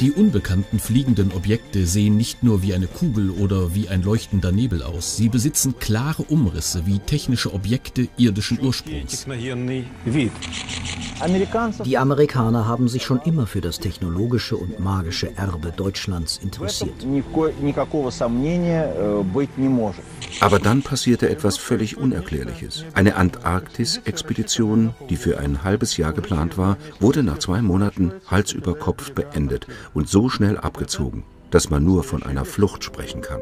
Die unbekannten fliegenden Objekte sehen nicht nur wie eine Kugel oder wie ein leuchtender Nebel aus. Sie besitzen klare Umrisse wie technische Objekte irdischen Ursprungs. Die Amerikaner haben sich schon immer für das technologische und magische Erbe Deutschlands interessiert. Aber dann passierte etwas völlig Unerklärliches. Eine Antarktis-Expedition, die für ein halbes Jahr geplant war, wurde nach 2 Monaten Hals über Kopf beendet und so schnell abgezogen, dass man nur von einer Flucht sprechen kann.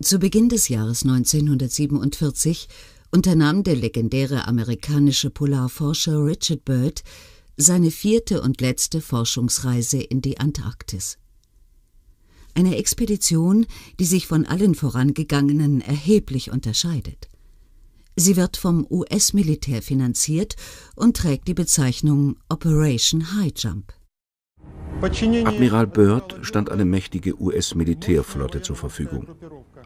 Zu Beginn des Jahres 1947 unternahm der legendäre amerikanische Polarforscher Richard Byrd seine 4. und letzte Forschungsreise in die Antarktis. Eine Expedition, die sich von allen vorangegangenen erheblich unterscheidet. Sie wird vom US-Militär finanziert und trägt die Bezeichnung Operation High Jump. Admiral Byrd stand eine mächtige US-Militärflotte zur Verfügung.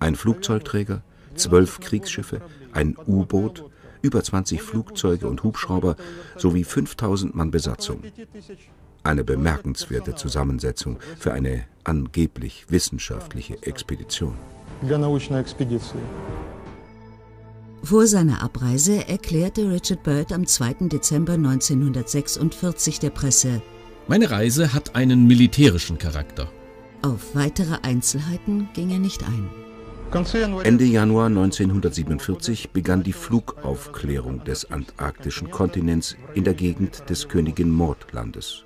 Ein Flugzeugträger, 12 Kriegsschiffe, ein U-Boot, über 20 Flugzeuge und Hubschrauber sowie 5000 Mann Besatzung. Eine bemerkenswerte Zusammensetzung für eine angeblich wissenschaftliche Expedition. Vor seiner Abreise erklärte Richard Byrd am 2. Dezember 1946 der Presse: Meine Reise hat einen militärischen Charakter. Auf weitere Einzelheiten ging er nicht ein. Ende Januar 1947 begann die Flugaufklärung des antarktischen Kontinents in der Gegend des Königin-Maud-Landes.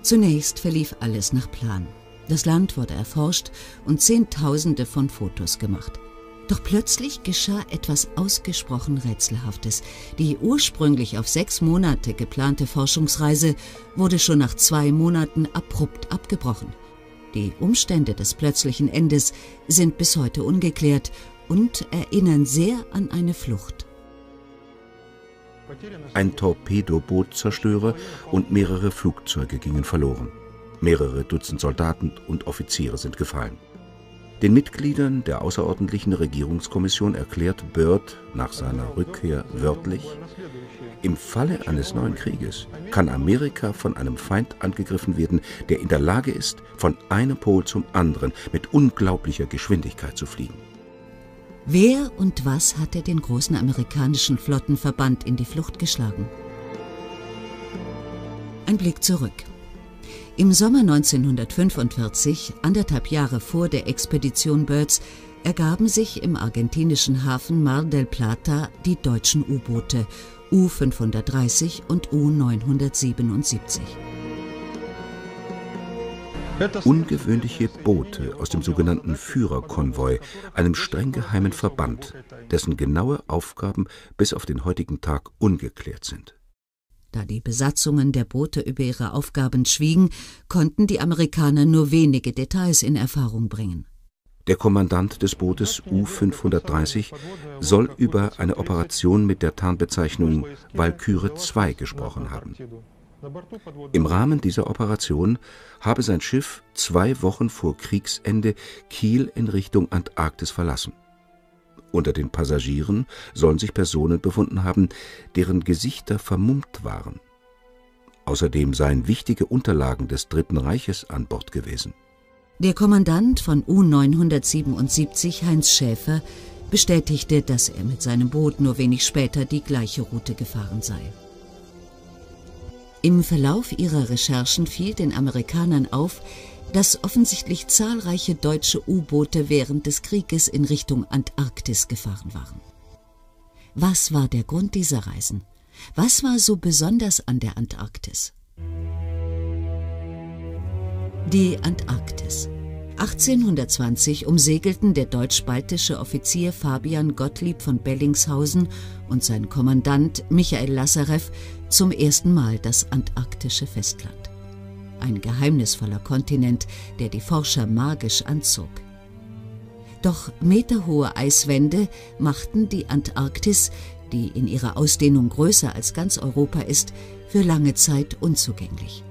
Zunächst verlief alles nach Plan. Das Land wurde erforscht und Zehntausende von Fotos gemacht. Doch plötzlich geschah etwas ausgesprochen Rätselhaftes. Die ursprünglich auf 6 Monate geplante Forschungsreise wurde schon nach 2 Monaten abrupt abgebrochen. Die Umstände des plötzlichen Endes sind bis heute ungeklärt und erinnern sehr an eine Flucht. Ein Torpedoboot zerstörte und mehrere Flugzeuge gingen verloren. Mehrere Dutzend Soldaten und Offiziere sind gefallen. Den Mitgliedern der außerordentlichen Regierungskommission erklärt Byrd nach seiner Rückkehr wörtlich: Im Falle eines neuen Krieges kann Amerika von einem Feind angegriffen werden, der in der Lage ist, von einem Pol zum anderen mit unglaublicher Geschwindigkeit zu fliegen. Wer und was hatte den großen amerikanischen Flottenverband in die Flucht geschlagen? Ein Blick zurück. Im Sommer 1945, 1,5 Jahre vor der Expedition Byrds, ergaben sich im argentinischen Hafen Mar del Plata die deutschen U-Boote U-530 und U-977. Ungewöhnliche Boote aus dem sogenannten Führerkonvoi, einem streng geheimen Verband, dessen genaue Aufgaben bis auf den heutigen Tag ungeklärt sind. Da die Besatzungen der Boote über ihre Aufgaben schwiegen, konnten die Amerikaner nur wenige Details in Erfahrung bringen. Der Kommandant des Bootes U-530 soll über eine Operation mit der Tarnbezeichnung Walküre 2 gesprochen haben. Im Rahmen dieser Operation habe sein Schiff 2 Wochen vor Kriegsende Kiel in Richtung Antarktis verlassen. Unter den Passagieren sollen sich Personen befunden haben, deren Gesichter vermummt waren. Außerdem seien wichtige Unterlagen des Dritten Reiches an Bord gewesen. Der Kommandant von U-977, Heinz Schäfer, bestätigte, dass er mit seinem Boot nur wenig später die gleiche Route gefahren sei. Im Verlauf ihrer Recherchen fiel den Amerikanern auf, dass offensichtlich zahlreiche deutsche U-Boote während des Krieges in Richtung Antarktis gefahren waren. Was war der Grund dieser Reisen? Was war so besonders an der Antarktis? Die Antarktis. 1820 umsegelten der deutsch-baltische Offizier Fabian Gottlieb von Bellingshausen und sein Kommandant Michail Lasarew zum ersten Mal das antarktische Festland. ein geheimnisvoller Kontinent, der die Forscher magisch anzog. Doch meterhohe Eiswände machten die Antarktis, die in ihrer Ausdehnung größer als ganz Europa ist, für lange Zeit unzugänglich.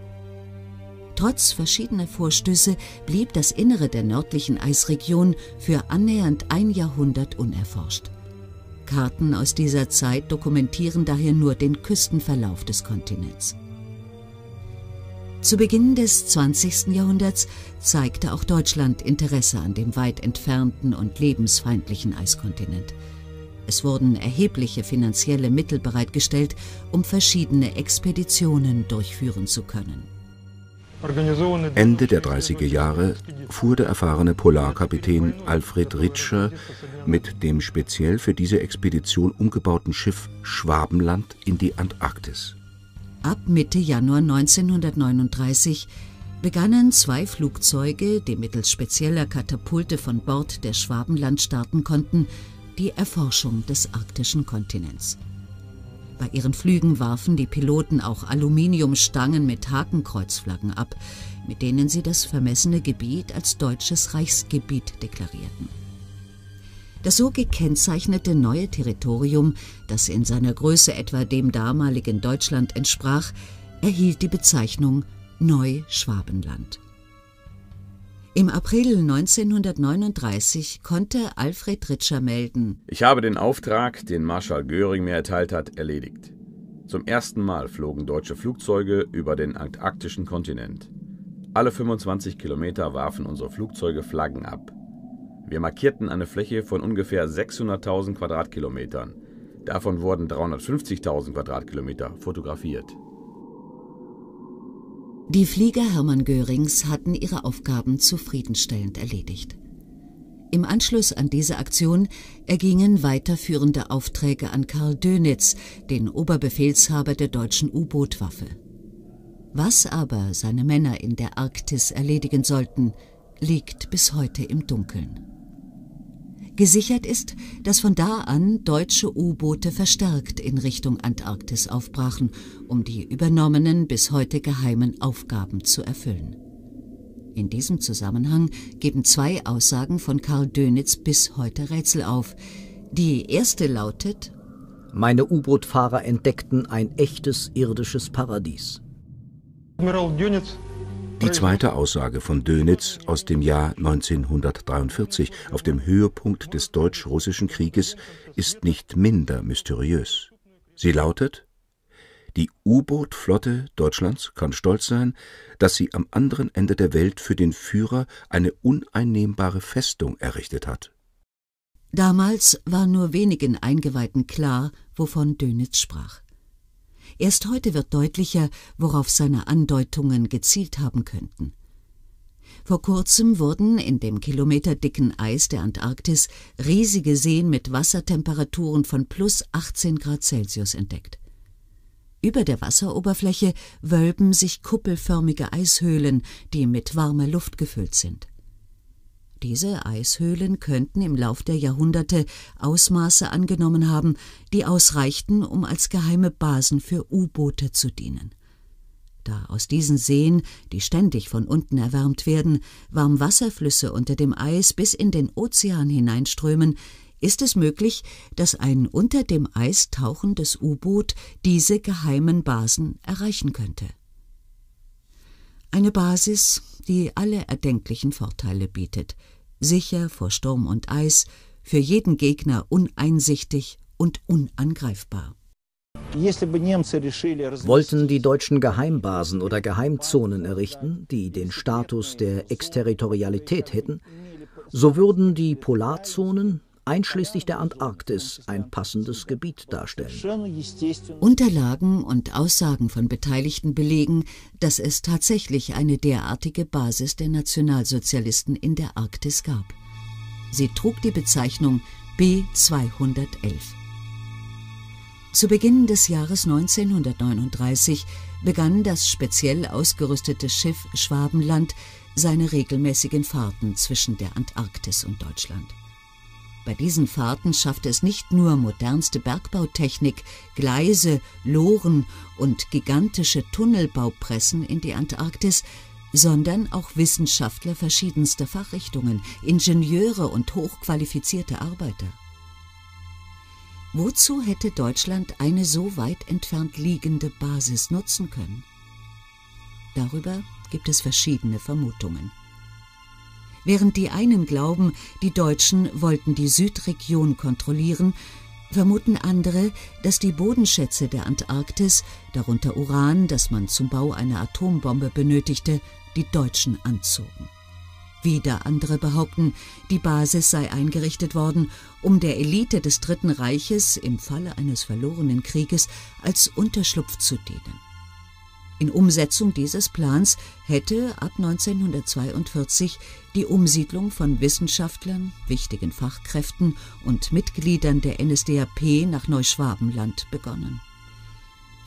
Trotz verschiedener Vorstöße blieb das Innere der nördlichen Eisregion für annähernd ein Jahrhundert unerforscht. Karten aus dieser Zeit dokumentieren daher nur den Küstenverlauf des Kontinents. Zu Beginn des 20. Jahrhunderts zeigte auch Deutschland Interesse an dem weit entfernten und lebensfeindlichen Eiskontinent. Es wurden erhebliche finanzielle Mittel bereitgestellt, um verschiedene Expeditionen durchführen zu können. Ende der 30er Jahre fuhr der erfahrene Polarkapitän Alfred Ritscher mit dem speziell für diese Expedition umgebauten Schiff Schwabenland in die Antarktis. Ab Mitte Januar 1939 begannen zwei Flugzeuge, die mittels spezieller Katapulte von Bord der Schwabenland starten konnten, die Erforschung des arktischen Kontinents. Bei ihren Flügen warfen die Piloten auch Aluminiumstangen mit Hakenkreuzflaggen ab, mit denen sie das vermessene Gebiet als deutsches Reichsgebiet deklarierten. Das so gekennzeichnete neue Territorium, das in seiner Größe etwa dem damaligen Deutschland entsprach, erhielt die Bezeichnung Neu-Schwabenland. Im April 1939 konnte Alfred Ritscher melden: Ich habe den Auftrag, den Marschall Göring mir erteilt hat, erledigt. Zum ersten Mal flogen deutsche Flugzeuge über den antarktischen Kontinent. Alle 25 Kilometer warfen unsere Flugzeuge Flaggen ab. Wir markierten eine Fläche von ungefähr 600.000 Quadratkilometern. Davon wurden 350.000 Quadratkilometer fotografiert. Die Flieger Hermann Görings hatten ihre Aufgaben zufriedenstellend erledigt. Im Anschluss an diese Aktion ergingen weiterführende Aufträge an Karl Dönitz, den Oberbefehlshaber der deutschen U-Boot-Waffe. Was aber seine Männer in der Arktis erledigen sollten, liegt bis heute im Dunkeln. Gesichert ist, dass von da an deutsche U-Boote verstärkt in Richtung Antarktis aufbrachen, um die übernommenen, bis heute geheimen Aufgaben zu erfüllen. In diesem Zusammenhang geben zwei Aussagen von Karl Dönitz bis heute Rätsel auf. Die erste lautet: Meine U-Boot-Fahrer entdeckten ein echtes irdisches Paradies. Admiral Dönitz. Die zweite Aussage von Dönitz aus dem Jahr 1943 auf dem Höhepunkt des deutsch-russischen Krieges ist nicht minder mysteriös. Sie lautet: Die U-Boot-Flotte Deutschlands kann stolz sein, dass sie am anderen Ende der Welt für den Führer eine uneinnehmbare Festung errichtet hat. Damals war nur wenigen Eingeweihten klar, wovon Dönitz sprach. Erst heute wird deutlicher, worauf seine Andeutungen gezielt haben könnten. Vor kurzem wurden in dem kilometerdicken Eis der Antarktis riesige Seen mit Wassertemperaturen von plus 18 Grad Celsius entdeckt. Über der Wasseroberfläche wölben sich kuppelförmige Eishöhlen, die mit warmer Luft gefüllt sind. Diese Eishöhlen könnten im Lauf der Jahrhunderte Ausmaße angenommen haben, die ausreichten, um als geheime Basen für U-Boote zu dienen. Da aus diesen Seen, die ständig von unten erwärmt werden, Warmwasserflüsse unter dem Eis bis in den Ozean hineinströmen, ist es möglich, dass ein unter dem Eis tauchendes U-Boot diese geheimen Basen erreichen könnte. Eine Basis, die alle erdenklichen Vorteile bietet. Sicher vor Sturm und Eis, für jeden Gegner uneinsichtig und unangreifbar. Wollten die Deutschen Geheimbasen oder Geheimzonen errichten, die den Status der Exterritorialität hätten, so würden die Polarzonen einschließlich der Antarktis ein passendes Gebiet darstellen. Unterlagen und Aussagen von Beteiligten belegen, dass es tatsächlich eine derartige Basis der Nationalsozialisten in der Arktis gab. Sie trug die Bezeichnung B-211. Zu Beginn des Jahres 1939 begann das speziell ausgerüstete Schiff Schwabenland seine regelmäßigen Fahrten zwischen der Antarktis und Deutschland. Bei diesen Fahrten schaffte es nicht nur modernste Bergbautechnik, Gleise, Loren und gigantische Tunnelbaupressen in die Antarktis, sondern auch Wissenschaftler verschiedenster Fachrichtungen, Ingenieure und hochqualifizierte Arbeiter. Wozu hätte Deutschland eine so weit entfernt liegende Basis nutzen können? Darüber gibt es verschiedene Vermutungen. Während die einen glauben, die Deutschen wollten die Südregion kontrollieren, vermuten andere, dass die Bodenschätze der Antarktis, darunter Uran, das man zum Bau einer Atombombe benötigte, die Deutschen anzogen. Wieder andere behaupten, die Basis sei eingerichtet worden, um der Elite des Dritten Reiches im Falle eines verlorenen Krieges als Unterschlupf zu dienen. In Umsetzung dieses Plans hätte ab 1942 die Umsiedlung von Wissenschaftlern, wichtigen Fachkräften und Mitgliedern der NSDAP nach Neu-Schwabenland begonnen.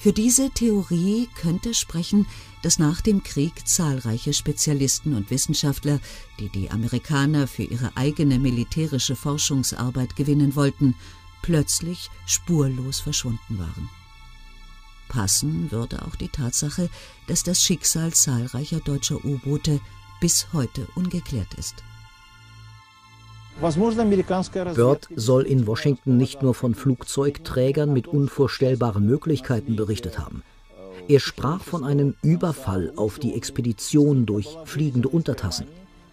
Für diese Theorie könnte sprechen, dass nach dem Krieg zahlreiche Spezialisten und Wissenschaftler, die die Amerikaner für ihre eigene militärische Forschungsarbeit gewinnen wollten, plötzlich spurlos verschwunden waren. Passen würde auch die Tatsache, dass das Schicksal zahlreicher deutscher U-Boote bis heute ungeklärt ist. Byrd soll in Washington nicht nur von Flugzeugträgern mit unvorstellbaren Möglichkeiten berichtet haben. Er sprach von einem Überfall auf die Expedition durch fliegende Untertassen,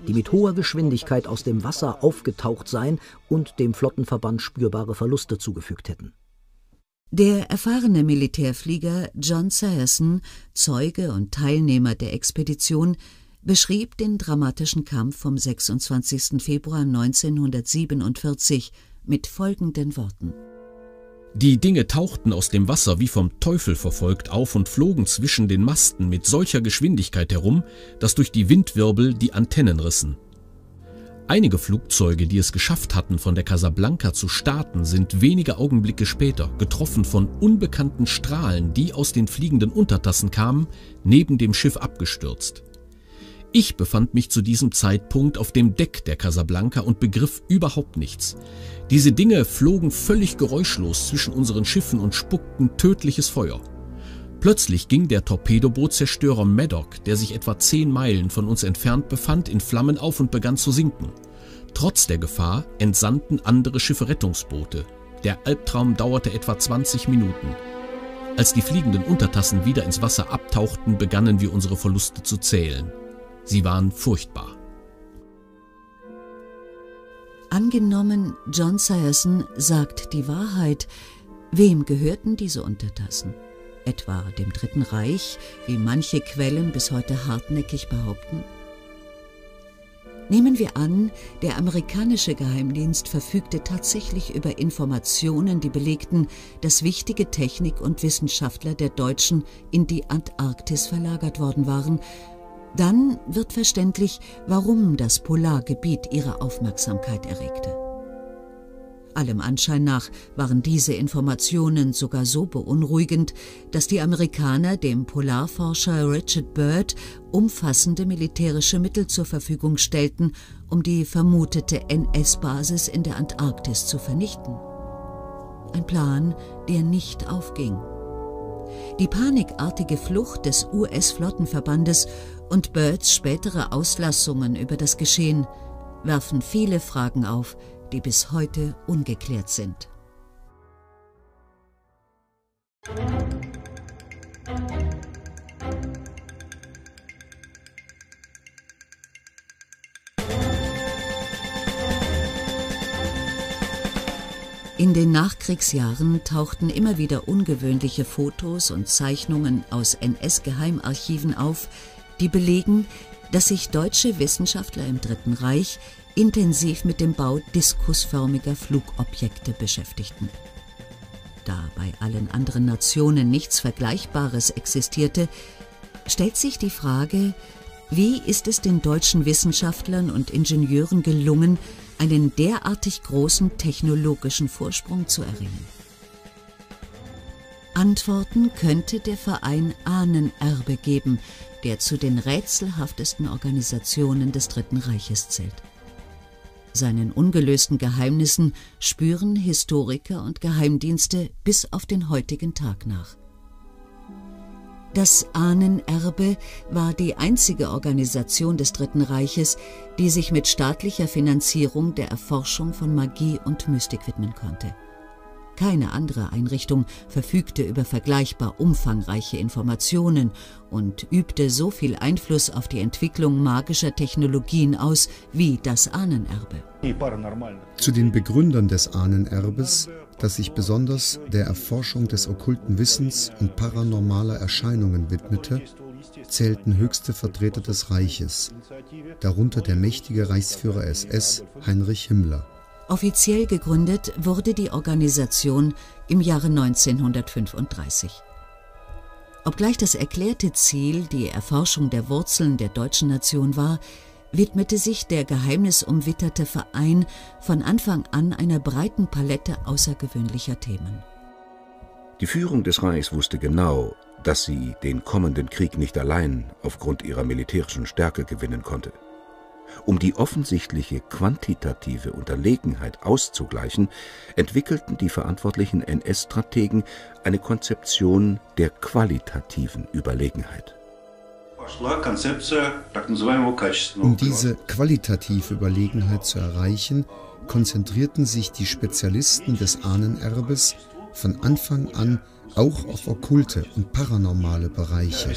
die mit hoher Geschwindigkeit aus dem Wasser aufgetaucht seien und dem Flottenverband spürbare Verluste zugefügt hätten. Der erfahrene Militärflieger John Sayerson, Zeuge und Teilnehmer der Expedition, beschrieb den dramatischen Kampf vom 26. Februar 1947 mit folgenden Worten. Die Dinge tauchten aus dem Wasser wie vom Teufel verfolgt auf und flogen zwischen den Masten mit solcher Geschwindigkeit herum, dass durch die Windwirbel die Antennen rissen. Einige Flugzeuge, die es geschafft hatten, von der Casablanca zu starten, sind wenige Augenblicke später, getroffen von unbekannten Strahlen, die aus den fliegenden Untertassen kamen, neben dem Schiff abgestürzt. Ich befand mich zu diesem Zeitpunkt auf dem Deck der Casablanca und begriff überhaupt nichts. Diese Dinge flogen völlig geräuschlos zwischen unseren Schiffen und spuckten tödliches Feuer. Plötzlich ging der Torpedobootzerstörer Medoc, der sich etwa 10 Meilen von uns entfernt befand, in Flammen auf und begann zu sinken. Trotz der Gefahr entsandten andere Schiffe Rettungsboote. Der Albtraum dauerte etwa 20 Minuten. Als die fliegenden Untertassen wieder ins Wasser abtauchten, begannen wir unsere Verluste zu zählen. Sie waren furchtbar. Angenommen, John Sayerson sagt die Wahrheit. Wem gehörten diese Untertassen? Etwa dem Dritten Reich, wie manche Quellen bis heute hartnäckig behaupten? Nehmen wir an, der amerikanische Geheimdienst verfügte tatsächlich über Informationen, die belegten, dass wichtige Technik und Wissenschaftler der Deutschen in die Antarktis verlagert worden waren. Dann wird verständlich, warum das Polargebiet ihre Aufmerksamkeit erregte. Allem Anschein nach waren diese Informationen sogar so beunruhigend, dass die Amerikaner dem Polarforscher Richard Byrd umfassende militärische Mittel zur Verfügung stellten, um die vermutete NS-Basis in der Antarktis zu vernichten. Ein Plan, der nicht aufging. Die panikartige Flucht des US-Flottenverbandes und Byrds spätere Auslassungen über das Geschehen werfen viele Fragen auf, die bis heute ungeklärt sind. In den Nachkriegsjahren tauchten immer wieder ungewöhnliche Fotos und Zeichnungen aus NS-Geheimarchiven auf, die belegen, dass sich deutsche Wissenschaftler im Dritten Reich intensiv mit dem Bau diskusförmiger Flugobjekte beschäftigten. Da bei allen anderen Nationen nichts Vergleichbares existierte, stellt sich die Frage, wie ist es den deutschen Wissenschaftlern und Ingenieuren gelungen, einen derartig großen technologischen Vorsprung zu erringen? Antworten könnte der Verein Ahnenerbe geben, der zu den rätselhaftesten Organisationen des Dritten Reiches zählt. seinen ungelösten Geheimnissen spüren Historiker und Geheimdienste bis auf den heutigen Tag nach. Das Ahnenerbe war die einzige Organisation des Dritten Reiches, die sich mit staatlicher Finanzierung der Erforschung von Magie und Mystik widmen konnte. Keine andere Einrichtung verfügte über vergleichbar umfangreiche Informationen und übte so viel Einfluss auf die Entwicklung magischer Technologien aus wie das Ahnenerbe. Zu den Begründern des Ahnenerbes, das sich besonders der Erforschung des okkulten Wissens und paranormaler Erscheinungen widmete, zählten höchste Vertreter des Reiches, darunter der mächtige Reichsführer SS Heinrich Himmler. Offiziell gegründet wurde die Organisation im Jahre 1935. Obgleich das erklärte Ziel die Erforschung der Wurzeln der deutschen Nation war, widmete sich der geheimnisumwitterte Verein von Anfang an einer breiten Palette außergewöhnlicher Themen. Die Führung des Reichs wusste genau, dass sie den kommenden Krieg nicht allein aufgrund ihrer militärischen Stärke gewinnen konnte. Um die offensichtliche quantitative Unterlegenheit auszugleichen, entwickelten die verantwortlichen NS-Strategen eine Konzeption der qualitativen Überlegenheit. Um diese qualitative Überlegenheit zu erreichen, konzentrierten sich die Spezialisten des Ahnenerbes von Anfang an auch auf okkulte und paranormale Bereiche.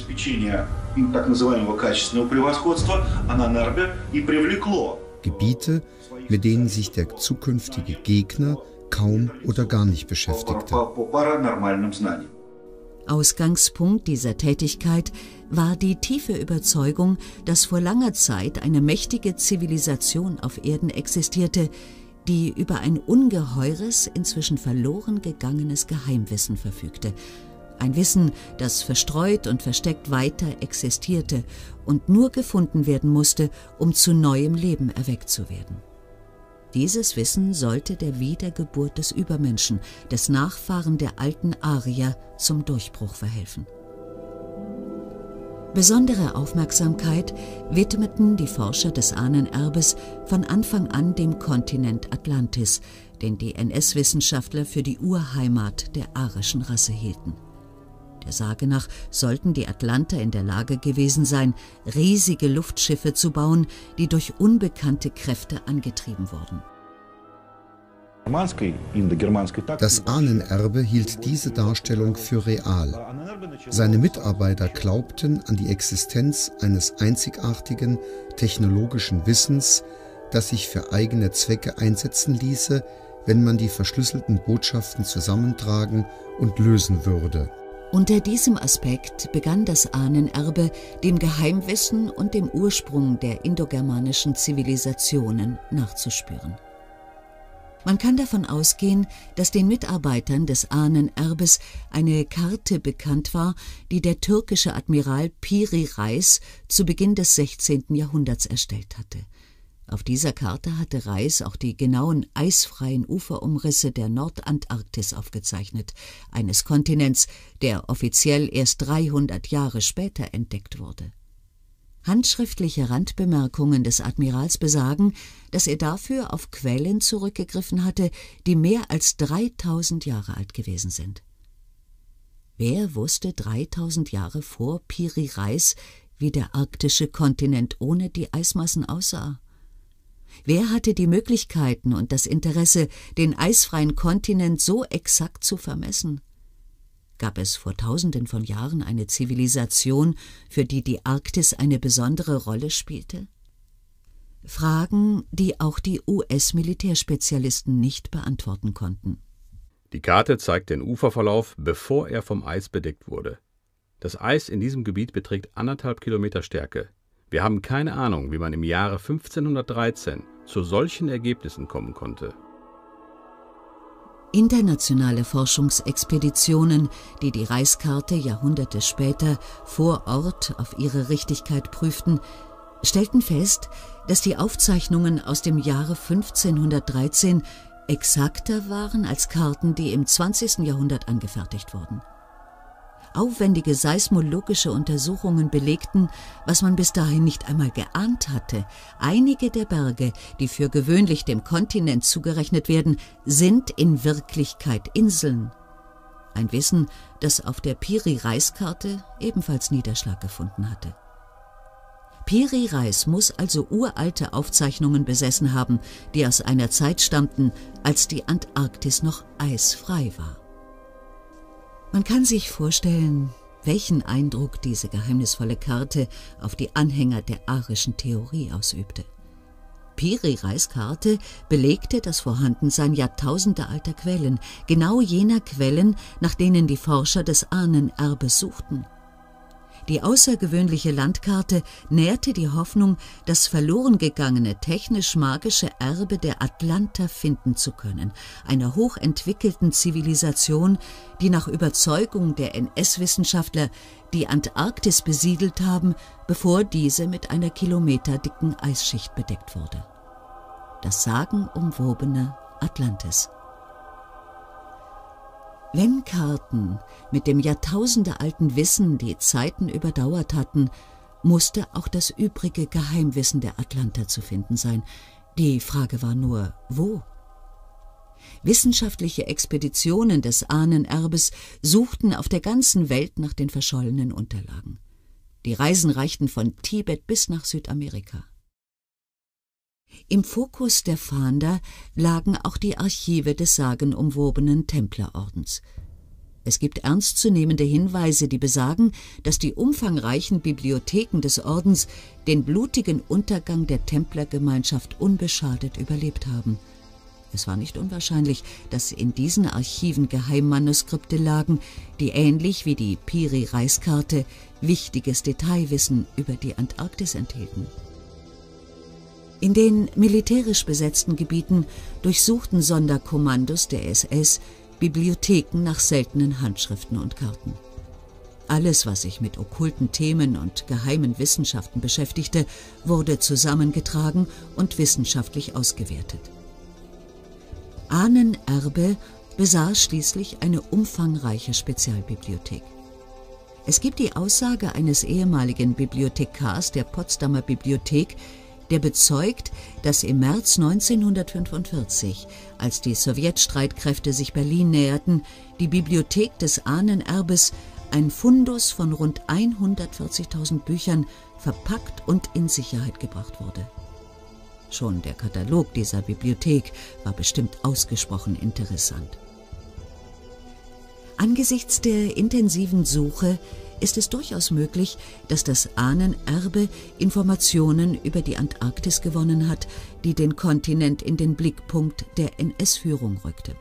Gebiete, mit denen sich der zukünftige Gegner kaum oder gar nicht beschäftigte. Ausgangspunkt dieser Tätigkeit war die tiefe Überzeugung, dass vor langer Zeit eine mächtige Zivilisation auf Erden existierte, die über ein ungeheures, inzwischen verloren gegangenes Geheimwissen verfügte. Ein Wissen, das verstreut und versteckt weiter existierte und nur gefunden werden musste, um zu neuem Leben erweckt zu werden. Dieses Wissen sollte der Wiedergeburt des Übermenschen, des Nachfahren der alten Arier, zum Durchbruch verhelfen. Besondere Aufmerksamkeit widmeten die Forscher des Ahnenerbes von Anfang an dem Kontinent Atlantis, den die NS-Wissenschaftler für die Urheimat der arischen Rasse hielten. Der Sage nach sollten die Atlanter in der Lage gewesen sein, riesige Luftschiffe zu bauen, die durch unbekannte Kräfte angetrieben wurden. Das Ahnenerbe hielt diese Darstellung für real. Seine Mitarbeiter glaubten an die Existenz eines einzigartigen technologischen Wissens, das sich für eigene Zwecke einsetzen ließe, wenn man die verschlüsselten Botschaften zusammentragen und lösen würde. Unter diesem Aspekt begann das Ahnenerbe, dem Geheimwissen und dem Ursprung der indogermanischen Zivilisationen nachzuspüren. Man kann davon ausgehen, dass den Mitarbeitern des Ahnenerbes eine Karte bekannt war, die der türkische Admiral Piri Reis zu Beginn des 16. Jahrhunderts erstellt hatte. Auf dieser Karte hatte Reis auch die genauen eisfreien Uferumrisse der Nordantarktis aufgezeichnet, eines Kontinents, der offiziell erst 300 Jahre später entdeckt wurde. Handschriftliche Randbemerkungen des Admirals besagen, dass er dafür auf Quellen zurückgegriffen hatte, die mehr als 3000 Jahre alt gewesen sind. Wer wusste 3000 Jahre vor Piri Reis, wie der arktische Kontinent ohne die Eismassen aussah? Wer hatte die Möglichkeiten und das Interesse, den eisfreien Kontinent so exakt zu vermessen? Gab es vor Tausenden von Jahren eine Zivilisation, für die Arktis eine besondere Rolle spielte? Fragen, die auch die US-Militärspezialisten nicht beantworten konnten. Die Karte zeigt den Uferverlauf, bevor er vom Eis bedeckt wurde. Das Eis in diesem Gebiet beträgt 1,5 Kilometer Stärke. Wir haben keine Ahnung, wie man im Jahre 1513 zu solchen Ergebnissen kommen konnte. Internationale Forschungsexpeditionen, die die Reiskarte Jahrhunderte später vor Ort auf ihre Richtigkeit prüften, stellten fest, dass die Aufzeichnungen aus dem Jahre 1513 exakter waren als Karten, die im 20. Jahrhundert angefertigt wurden. Aufwendige seismologische Untersuchungen belegten, was man bis dahin nicht einmal geahnt hatte. Einige der Berge, die für gewöhnlich dem Kontinent zugerechnet werden, sind in Wirklichkeit Inseln. Ein Wissen, das auf der Piri Reis-Karte ebenfalls Niederschlag gefunden hatte. Piri Reis muss also uralte Aufzeichnungen besessen haben, die aus einer Zeit stammten, als die Antarktis noch eisfrei war. Man kann sich vorstellen, welchen Eindruck diese geheimnisvolle Karte auf die Anhänger der aarischen Theorie ausübte. Piri Reis' Karte belegte das Vorhandensein jahrtausendealter Quellen, genau jener Quellen, nach denen die Forscher des Ahnenerbes suchten. Die außergewöhnliche Landkarte nährte die Hoffnung, das verloren gegangene technisch-magische Erbe der Atlanter finden zu können, einer hochentwickelten Zivilisation, die nach Überzeugung der NS-Wissenschaftler die Antarktis besiedelt haben, bevor diese mit einer kilometerdicken Eisschicht bedeckt wurde. Das sagenumwobene Atlantis. Wenn Karten mit dem jahrtausendealten Wissen die Zeiten überdauert hatten, musste auch das übrige Geheimwissen der Atlanter zu finden sein. Die Frage war nur, wo? Wissenschaftliche Expeditionen des Ahnenerbes suchten auf der ganzen Welt nach den verschollenen Unterlagen. Die Reisen reichten von Tibet bis nach Südamerika. Im Fokus der Fahnder lagen auch die Archive des sagenumwobenen Templerordens. Es gibt ernstzunehmende Hinweise, die besagen, dass die umfangreichen Bibliotheken des Ordens den blutigen Untergang der Templergemeinschaft unbeschadet überlebt haben. Es war nicht unwahrscheinlich, dass in diesen Archiven Geheimmanuskripte lagen, die ähnlich wie die Piri Reis-Karte wichtiges Detailwissen über die Antarktis enthielten. In den militärisch besetzten Gebieten durchsuchten Sonderkommandos der SS Bibliotheken nach seltenen Handschriften und Karten. Alles, was sich mit okkulten Themen und geheimen Wissenschaften beschäftigte, wurde zusammengetragen und wissenschaftlich ausgewertet. Ahnenerbe besaß schließlich eine umfangreiche Spezialbibliothek. Es gibt die Aussage eines ehemaligen Bibliothekars der Potsdamer Bibliothek, der bezeugt, dass im März 1945, als die Sowjetstreitkräfte sich Berlin näherten, die Bibliothek des Ahnenerbes ein Fundus von rund 140.000 Büchern verpackt und in Sicherheit gebracht wurde. Schon der Katalog dieser Bibliothek war bestimmt ausgesprochen interessant. Angesichts der intensiven Suche ist es durchaus möglich, dass das Ahnenerbe Informationen über die Antarktis gewonnen hat, die den Kontinent in den Blickpunkt der NS-Führung rückte.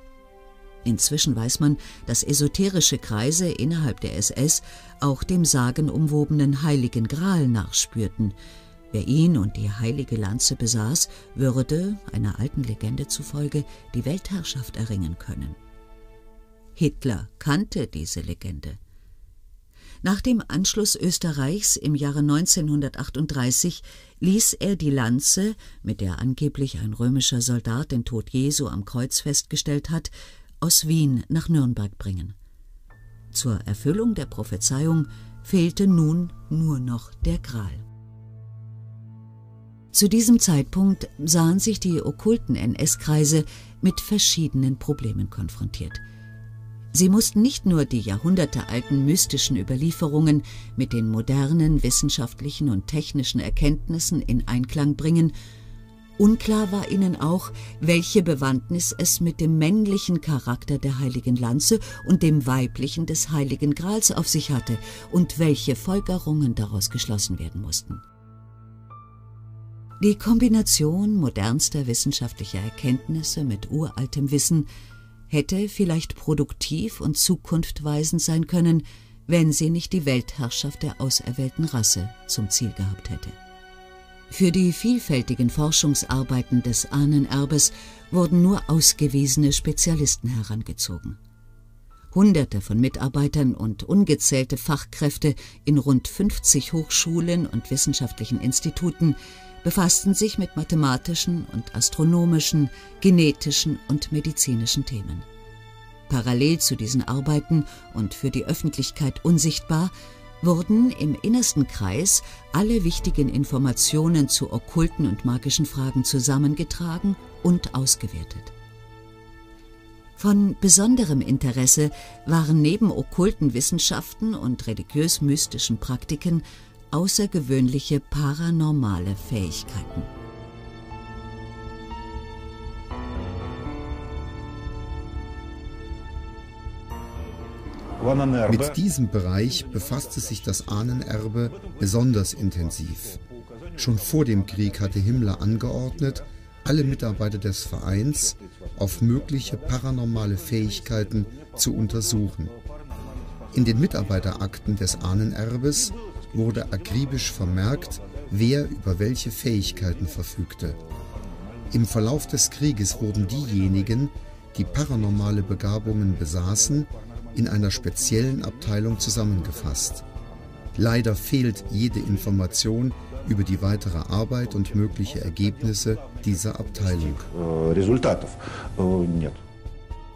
Inzwischen weiß man, dass esoterische Kreise innerhalb der SS auch dem sagenumwobenen Heiligen Gral nachspürten. Wer ihn und die Heilige Lanze besaß, würde, einer alten Legende zufolge, die Weltherrschaft erringen können. Hitler kannte diese Legende. Nach dem Anschluss Österreichs im Jahre 1938 ließ er die Lanze, mit der angeblich ein römischer Soldat den Tod Jesu am Kreuz festgestellt hat, aus Wien nach Nürnberg bringen. Zur Erfüllung der Prophezeiung fehlte nun nur noch der Gral. Zu diesem Zeitpunkt sahen sich die okkulten NS-Kreise mit verschiedenen Problemen konfrontiert. Sie mussten nicht nur die jahrhundertealten mystischen Überlieferungen mit den modernen wissenschaftlichen und technischen Erkenntnissen in Einklang bringen, unklar war ihnen auch, welche Bewandtnis es mit dem männlichen Charakter der Heiligen Lanze und dem weiblichen des Heiligen Grals auf sich hatte und welche Folgerungen daraus geschlossen werden mussten. Die Kombination modernster wissenschaftlicher Erkenntnisse mit uraltem Wissen hätte vielleicht produktiv und zukunftweisend sein können, wenn sie nicht die Weltherrschaft der auserwählten Rasse zum Ziel gehabt hätte. Für die vielfältigen Forschungsarbeiten des Ahnenerbes wurden nur ausgewiesene Spezialisten herangezogen. Hunderte von Mitarbeitern und ungezählte Fachkräfte in rund 50 Hochschulen und wissenschaftlichen Instituten befassten sich mit mathematischen und astronomischen, genetischen und medizinischen Themen. Parallel zu diesen Arbeiten und für die Öffentlichkeit unsichtbar, wurden im innersten Kreis alle wichtigen Informationen zu okkulten und magischen Fragen zusammengetragen und ausgewertet. Von besonderem Interesse waren neben okkulten Wissenschaften und religiös-mystischen Praktiken außergewöhnliche paranormale Fähigkeiten. Mit diesem Bereich befasste sich das Ahnenerbe besonders intensiv. Schon vor dem Krieg hatte Himmler angeordnet, alle Mitarbeiter des Vereins auf mögliche paranormale Fähigkeiten zu untersuchen. In den Mitarbeiterakten des Ahnenerbes wurde akribisch vermerkt, wer über welche Fähigkeiten verfügte. Im Verlauf des Krieges wurden diejenigen, die paranormale Begabungen besaßen, in einer speziellen Abteilung zusammengefasst. Leider fehlt jede Information über die weitere Arbeit und mögliche Ergebnisse dieser Abteilung.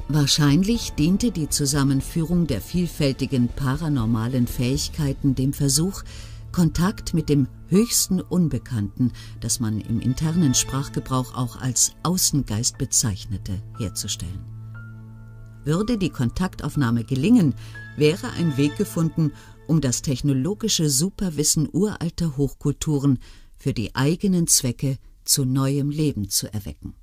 Wahrscheinlich diente die Zusammenführung der vielfältigen paranormalen Fähigkeiten dem Versuch, Kontakt mit dem höchsten Unbekannten, das man im internen Sprachgebrauch auch als Außengeist bezeichnete, herzustellen. Würde die Kontaktaufnahme gelingen, wäre ein Weg gefunden, um das technologische Superwissen uralter Hochkulturen für die eigenen Zwecke zu neuem Leben zu erwecken.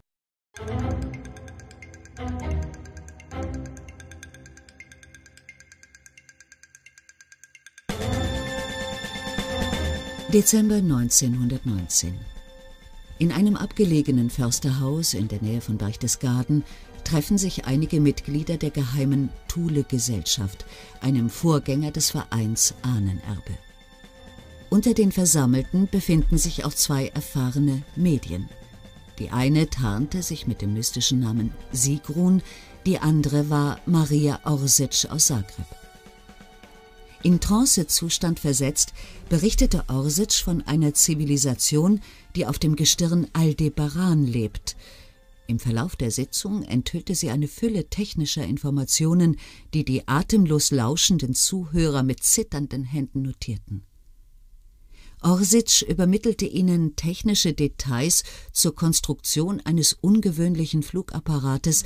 Dezember 1919. In einem abgelegenen Försterhaus in der Nähe von Berchtesgaden treffen sich einige Mitglieder der geheimen Thule-Gesellschaft, einem Vorgänger des Vereins Ahnenerbe. Unter den Versammelten befinden sich auch zwei erfahrene Medien. Die eine tarnte sich mit dem mystischen Namen Sigrun, die andere war Maria Orsitsch aus Zagreb. In Trancezustand versetzt, berichtete Orsitsch von einer Zivilisation, die auf dem Gestirn Aldebaran lebt. Im Verlauf der Sitzung enthüllte sie eine Fülle technischer Informationen, die die atemlos lauschenden Zuhörer mit zitternden Händen notierten. Orsitsch übermittelte ihnen technische Details zur Konstruktion eines ungewöhnlichen Flugapparates,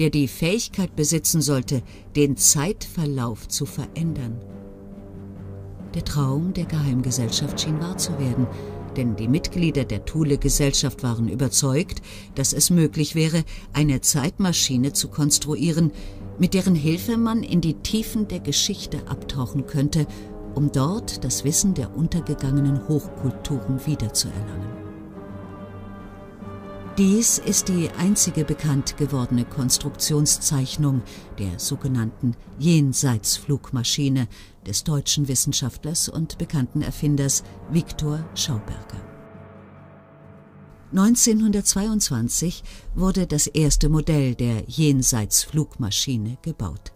der die Fähigkeit besitzen sollte, den Zeitverlauf zu verändern. Der Traum der Geheimgesellschaft schien wahr zu werden, denn die Mitglieder der Thule-Gesellschaft waren überzeugt, dass es möglich wäre, eine Zeitmaschine zu konstruieren, mit deren Hilfe man in die Tiefen der Geschichte abtauchen könnte, um dort das Wissen der untergegangenen Hochkulturen wiederzuerlangen. Dies ist die einzige bekannt gewordene Konstruktionszeichnung der sogenannten Jenseitsflugmaschine des deutschen Wissenschaftlers und bekannten Erfinders Viktor Schauberger. 1922 wurde das erste Modell der Jenseitsflugmaschine gebaut.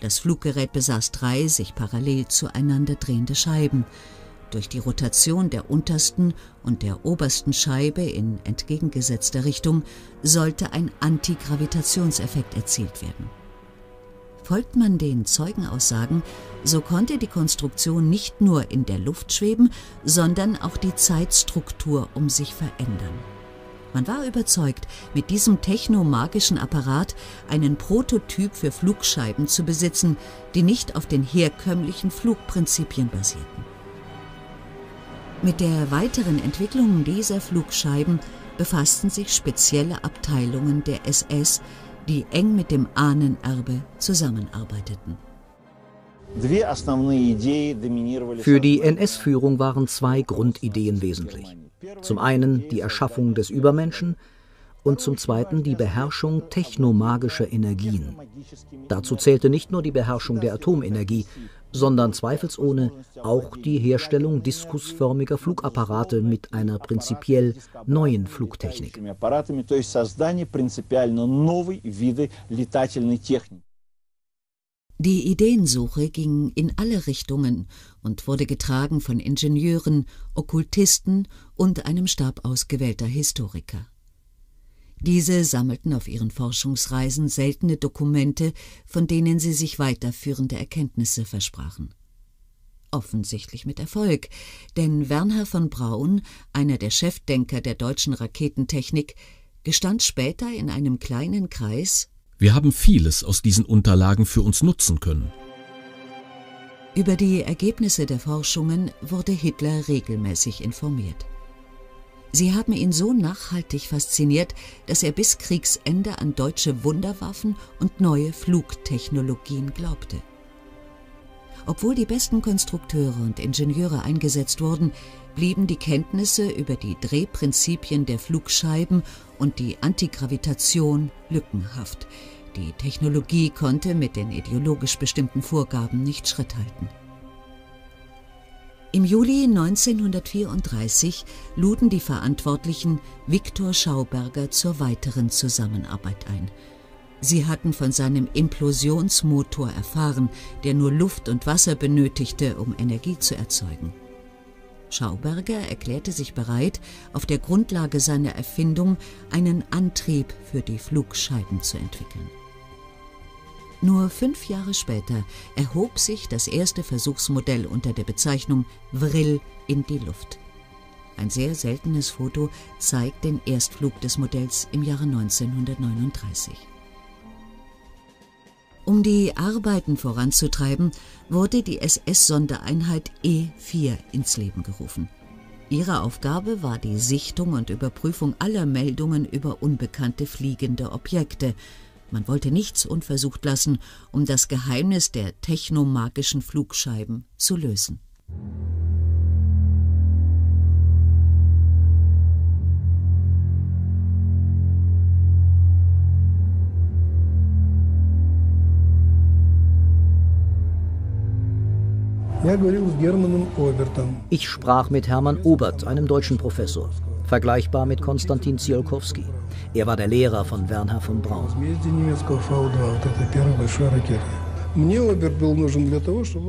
Das Fluggerät besaß 3 sich parallel zueinander drehende Scheiben. Durch die Rotation der untersten und der obersten Scheibe in entgegengesetzter Richtung sollte ein Antigravitationseffekt erzielt werden. Folgt man den Zeugenaussagen, so konnte die Konstruktion nicht nur in der Luft schweben, sondern auch die Zeitstruktur um sich verändern. Man war überzeugt, mit diesem technomagischen Apparat einen Prototyp für Flugscheiben zu besitzen, die nicht auf den herkömmlichen Flugprinzipien basierten. Mit der weiteren Entwicklung dieser Flugscheiben befassten sich spezielle Abteilungen der SS, die eng mit dem Ahnenerbe zusammenarbeiteten. Für die NS-Führung waren 2 Grundideen wesentlich. Zum einen die Erschaffung des Übermenschen und zum zweiten die Beherrschung technomagischer Energien. Dazu zählte nicht nur die Beherrschung der Atomenergie, sondern zweifelsohne auch die Herstellung diskusförmiger Flugapparate mit einer prinzipiell neuen Flugtechnik. Die Ideensuche ging in alle Richtungen und wurde getragen von Ingenieuren, Okkultisten und einem Stab ausgewählter Historiker. Diese sammelten auf ihren Forschungsreisen seltene Dokumente, von denen sie sich weiterführende Erkenntnisse versprachen. Offensichtlich mit Erfolg, denn Wernher von Braun, einer der Chefdenker der deutschen Raketentechnik, gestand später in einem kleinen Kreis: Wir haben vieles aus diesen Unterlagen für uns nutzen können. Über die Ergebnisse der Forschungen wurde Hitler regelmäßig informiert. Sie haben ihn so nachhaltig fasziniert, dass er bis Kriegsende an deutsche Wunderwaffen und neue Flugtechnologien glaubte. Obwohl die besten Konstrukteure und Ingenieure eingesetzt wurden, blieben die Kenntnisse über die Drehprinzipien der Flugscheiben und die Antigravitation lückenhaft. Die Technologie konnte mit den ideologisch bestimmten Vorgaben nicht Schritt halten. Im Juli 1934 luden die Verantwortlichen Viktor Schauberger zur weiteren Zusammenarbeit ein. Sie hatten von seinem Implosionsmotor erfahren, der nur Luft und Wasser benötigte, um Energie zu erzeugen. Schauberger erklärte sich bereit, auf der Grundlage seiner Erfindung einen Antrieb für die Flugscheiben zu entwickeln. Nur 5 Jahre später erhob sich das erste Versuchsmodell unter der Bezeichnung Vril in die Luft. Ein sehr seltenes Foto zeigt den Erstflug des Modells im Jahre 1939. Um die Arbeiten voranzutreiben, wurde die SS-Sondereinheit E4 ins Leben gerufen. Ihre Aufgabe war die Sichtung und Überprüfung aller Meldungen über unbekannte fliegende Objekte. Man wollte nichts unversucht lassen, um das Geheimnis der technomagischen Flugscheiben zu lösen. Ich sprach mit Hermann Obert, einem deutschen Professor, vergleichbar mit Konstantin Tsiolkovsky. Er war der Lehrer von Wernher von Braun.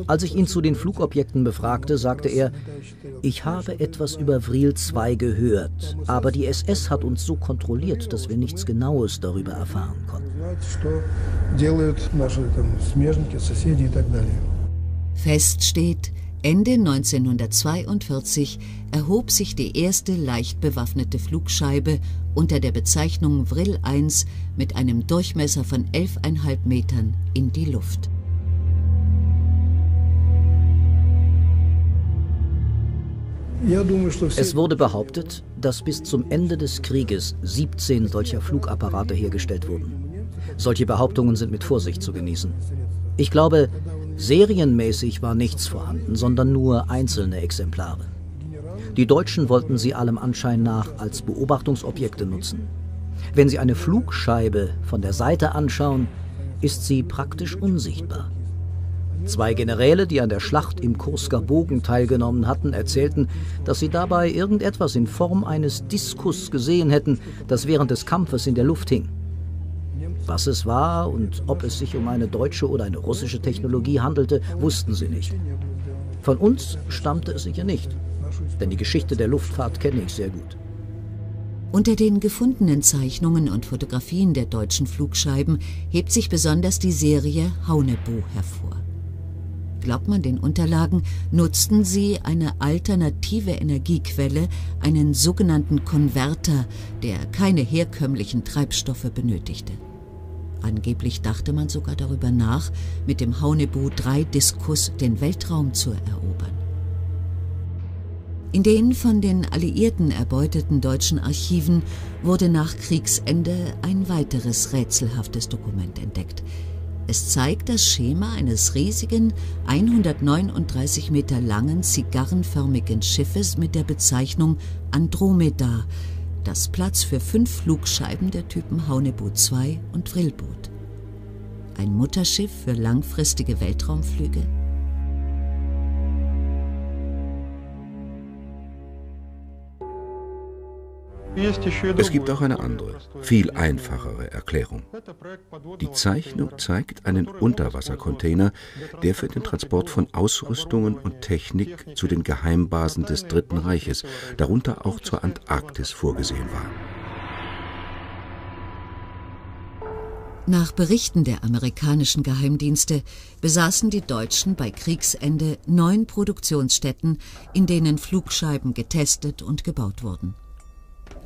Als ich ihn zu den Flugobjekten befragte, sagte er: Ich habe etwas über Vril 2 gehört, aber die SS hat uns so kontrolliert, dass wir nichts Genaues darüber erfahren konnten. Fest steht, Ende 1942 erhob sich die erste leicht bewaffnete Flugscheibe unter der Bezeichnung Vril 1 mit einem Durchmesser von 11,5 Metern in die Luft. Es wurde behauptet, dass bis zum Ende des Krieges 17 solcher Flugapparate hergestellt wurden. Solche Behauptungen sind mit Vorsicht zu genießen. Ich glaube, serienmäßig war nichts vorhanden, sondern nur einzelne Exemplare. Die Deutschen wollten sie allem Anschein nach als Beobachtungsobjekte nutzen. Wenn Sie eine Flugscheibe von der Seite anschauen, ist sie praktisch unsichtbar. 2 Generäle, die an der Schlacht im Kursker Bogen teilgenommen hatten, erzählten, dass sie dabei irgendetwas in Form eines Diskus gesehen hätten, das während des Kampfes in der Luft hing. Was es war und ob es sich um eine deutsche oder eine russische Technologie handelte, wussten sie nicht. Von uns stammte es sicher nicht, denn die Geschichte der Luftfahrt kenne ich sehr gut. Unter den gefundenen Zeichnungen und Fotografien der deutschen Flugscheiben hebt sich besonders die Serie Haunebu hervor. Glaubt man den Unterlagen, nutzten sie eine alternative Energiequelle, einen sogenannten Konverter, der keine herkömmlichen Treibstoffe benötigte. Angeblich dachte man sogar darüber nach, mit dem Haunebu-3-Diskus den Weltraum zu erobern. In den von den Alliierten erbeuteten deutschen Archiven wurde nach Kriegsende ein weiteres rätselhaftes Dokument entdeckt. Es zeigt das Schema eines riesigen, 139 Meter langen, zigarrenförmigen Schiffes mit der Bezeichnung Andromeda, das Platz für 5 Flugscheiben der Typen Haunebu 2 und Vril bot. Ein Mutterschiff für langfristige Weltraumflüge? Es gibt auch eine andere, viel einfachere Erklärung. Die Zeichnung zeigt einen Unterwassercontainer, der für den Transport von Ausrüstungen und Technik zu den Geheimbasen des Dritten Reiches, darunter auch zur Antarktis, vorgesehen war. Nach Berichten der amerikanischen Geheimdienste besaßen die Deutschen bei Kriegsende 9 Produktionsstätten, in denen Flugscheiben getestet und gebaut wurden.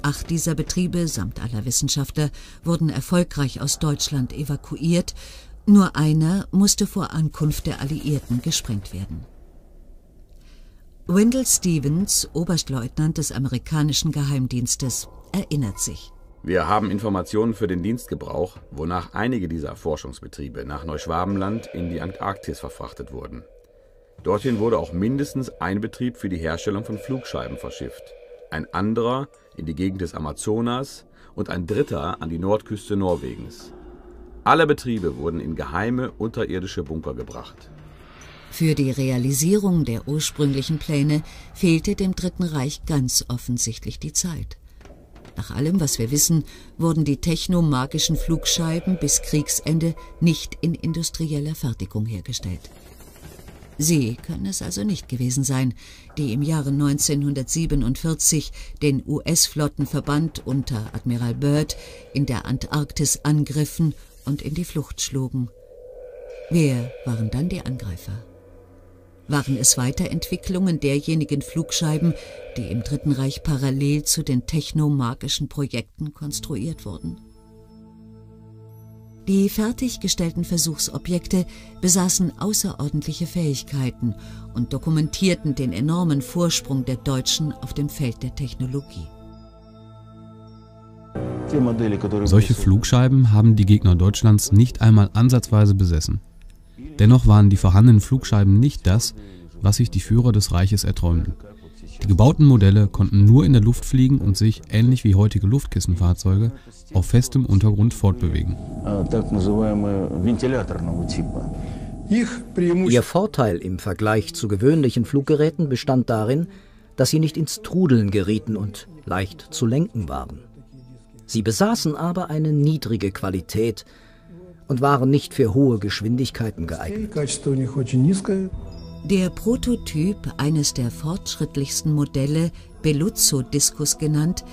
8 dieser Betriebe, samt aller Wissenschaftler, wurden erfolgreich aus Deutschland evakuiert. Nur einer musste vor Ankunft der Alliierten gesprengt werden. Wendell Stevens, Oberstleutnant des amerikanischen Geheimdienstes, erinnert sich. Wir haben Informationen für den Dienstgebrauch, wonach einige dieser Forschungsbetriebe nach Neu-Schwabenland in die Antarktis verfrachtet wurden. Dorthin wurde auch mindestens ein Betrieb für die Herstellung von Flugscheiben verschifft, ein anderer in die Gegend des Amazonas und ein dritter an die Nordküste Norwegens. Alle Betriebe wurden in geheime unterirdische Bunker gebracht. Für die Realisierung der ursprünglichen Pläne fehlte dem Dritten Reich ganz offensichtlich die Zeit. Nach allem, was wir wissen, wurden die technomagischen Flugscheiben bis Kriegsende nicht in industrieller Fertigung hergestellt. Sie können es also nicht gewesen sein, die im Jahre 1947 den US-Flottenverband unter Admiral Byrd in der Antarktis angriffen und in die Flucht schlugen. Wer waren dann die Angreifer? Waren es Weiterentwicklungen derjenigen Flugscheiben, die im Dritten Reich parallel zu den technomagischen Projekten konstruiert wurden? Die fertiggestellten Versuchsobjekte besaßen außerordentliche Fähigkeiten und dokumentierten den enormen Vorsprung der Deutschen auf dem Feld der Technologie. Solche Flugscheiben haben die Gegner Deutschlands nicht einmal ansatzweise besessen. Dennoch waren die vorhandenen Flugscheiben nicht das, was sich die Führer des Reiches erträumten. Die gebauten Modelle konnten nur in der Luft fliegen und sich, ähnlich wie heutige Luftkissenfahrzeuge, auf festem Untergrund fortbewegen. Ihr Vorteil im Vergleich zu gewöhnlichen Fluggeräten bestand darin, dass sie nicht ins Trudeln gerieten und leicht zu lenken waren. Sie besaßen aber eine niedrige Qualität und waren nicht für hohe Geschwindigkeiten geeignet. Der Prototyp, eines der fortschrittlichsten Modelle, Belluzzo-Diskus genannt,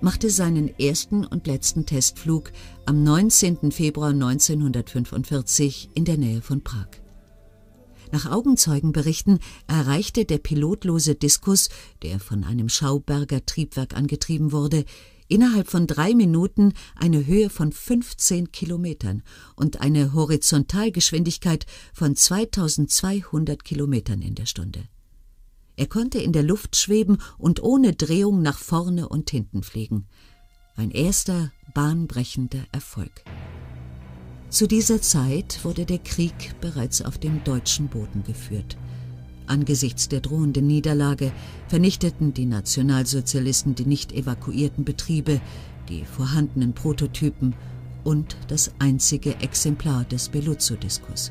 machte seinen ersten und letzten Testflug am 19. Februar 1945 in der Nähe von Prag. Nach Augenzeugenberichten erreichte der pilotlose Diskus, der von einem Schauberger Triebwerk angetrieben wurde, innerhalb von 3 Minuten eine Höhe von 15 Kilometern und eine Horizontalgeschwindigkeit von 2200 Kilometern in der Stunde. Er konnte in der Luft schweben und ohne Drehung nach vorne und hinten fliegen. Ein erster bahnbrechender Erfolg. Zu dieser Zeit wurde der Krieg bereits auf dem deutschen Boden geführt. Angesichts der drohenden Niederlage vernichteten die Nationalsozialisten die nicht evakuierten Betriebe, die vorhandenen Prototypen und das einzige Exemplar des Belluzzo-Diskus.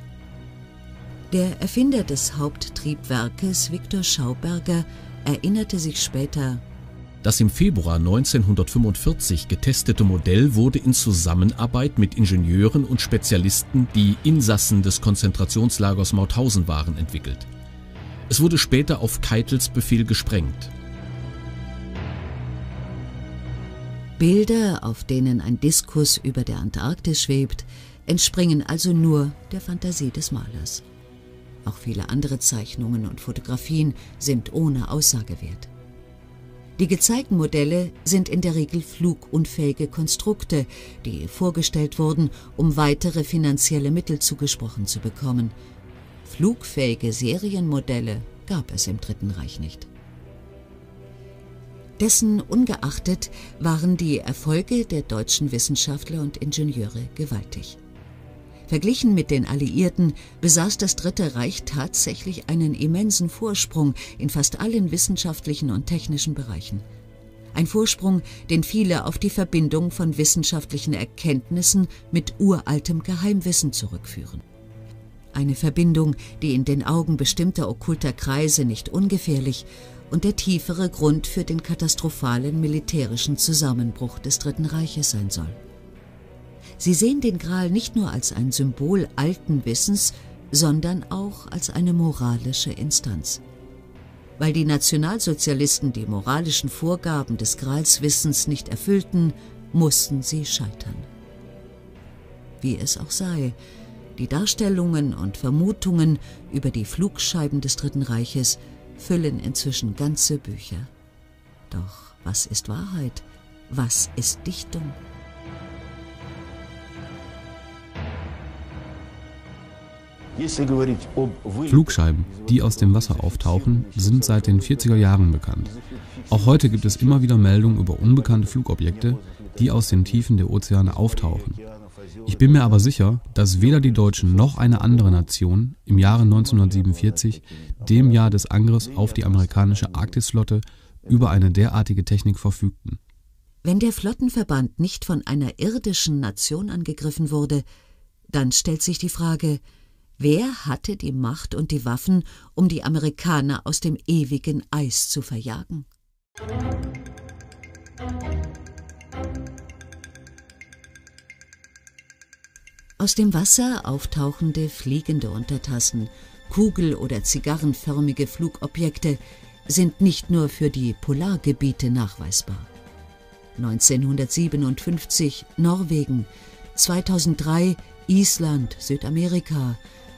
Der Erfinder des Haupttriebwerkes, Viktor Schauberger, erinnerte sich später: Das im Februar 1945 getestete Modell wurde in Zusammenarbeit mit Ingenieuren und Spezialisten, die Insassen des Konzentrationslagers Mauthausen waren, entwickelt. Es wurde später auf Keitels Befehl gesprengt. Bilder, auf denen ein Diskus über der Antarktis schwebt, entspringen also nur der Fantasie des Malers. Auch viele andere Zeichnungen und Fotografien sind ohne Aussagewert. Die gezeigten Modelle sind in der Regel flugunfähige Konstrukte, die vorgestellt wurden, um weitere finanzielle Mittel zugesprochen zu bekommen. Flugfähige Serienmodelle gab es im Dritten Reich nicht. Dessen ungeachtet waren die Erfolge der deutschen Wissenschaftler und Ingenieure gewaltig. Verglichen mit den Alliierten besaß das Dritte Reich tatsächlich einen immensen Vorsprung in fast allen wissenschaftlichen und technischen Bereichen. Ein Vorsprung, den viele auf die Verbindung von wissenschaftlichen Erkenntnissen mit uraltem Geheimwissen zurückführen. Eine Verbindung, die in den Augen bestimmter okkulter Kreise nicht ungefährlich und der tiefere Grund für den katastrophalen militärischen Zusammenbruch des Dritten Reiches sein soll. Sie sehen den Gral nicht nur als ein Symbol alten Wissens, sondern auch als eine moralische Instanz. Weil die Nationalsozialisten die moralischen Vorgaben des Gralswissens nicht erfüllten, mussten sie scheitern. Wie es auch sei, die Darstellungen und Vermutungen über die Flugscheiben des Dritten Reiches füllen inzwischen ganze Bücher. Doch was ist Wahrheit? Was ist Dichtung? Flugscheiben, die aus dem Wasser auftauchen, sind seit den 40er Jahren bekannt. Auch heute gibt es immer wieder Meldungen über unbekannte Flugobjekte, die aus den Tiefen der Ozeane auftauchen. Ich bin mir aber sicher, dass weder die Deutschen noch eine andere Nation im Jahre 1947, dem Jahr des Angriffs auf die amerikanische Arktisflotte, über eine derartige Technik verfügten. Wenn der Flottenverband nicht von einer irdischen Nation angegriffen wurde, dann stellt sich die Frage: Wer hatte die Macht und die Waffen, um die Amerikaner aus dem ewigen Eis zu verjagen? Aus dem Wasser auftauchende fliegende Untertassen, kugel- oder zigarrenförmige Flugobjekte sind nicht nur für die Polargebiete nachweisbar. 1957 Norwegen, 2003 Island, Südamerika,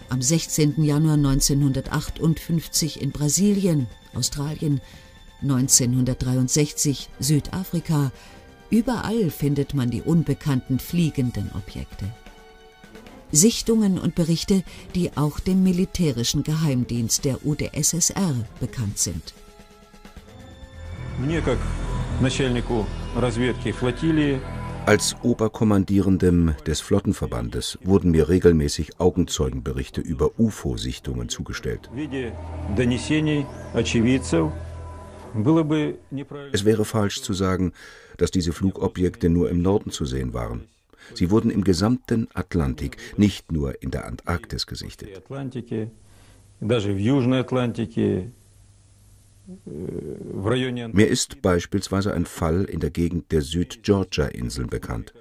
am 16. Januar 1958 in Brasilien, Australien, 1963 Südafrika. Überall findet man die unbekannten fliegenden Objekte. Sichtungen und Berichte, die auch dem militärischen Geheimdienst der UdSSR bekannt sind. Als Oberkommandierendem des Flottenverbandes wurden mir regelmäßig Augenzeugenberichte über UFO-Sichtungen zugestellt. Es wäre falsch zu sagen, dass diese Flugobjekte nur im Norden zu sehen waren. Sie wurden im gesamten Atlantik, nicht nur in der Antarktis gesichtet. Mir ist beispielsweise ein Fall in der Gegend der Südgeorgia-Inseln bekannt.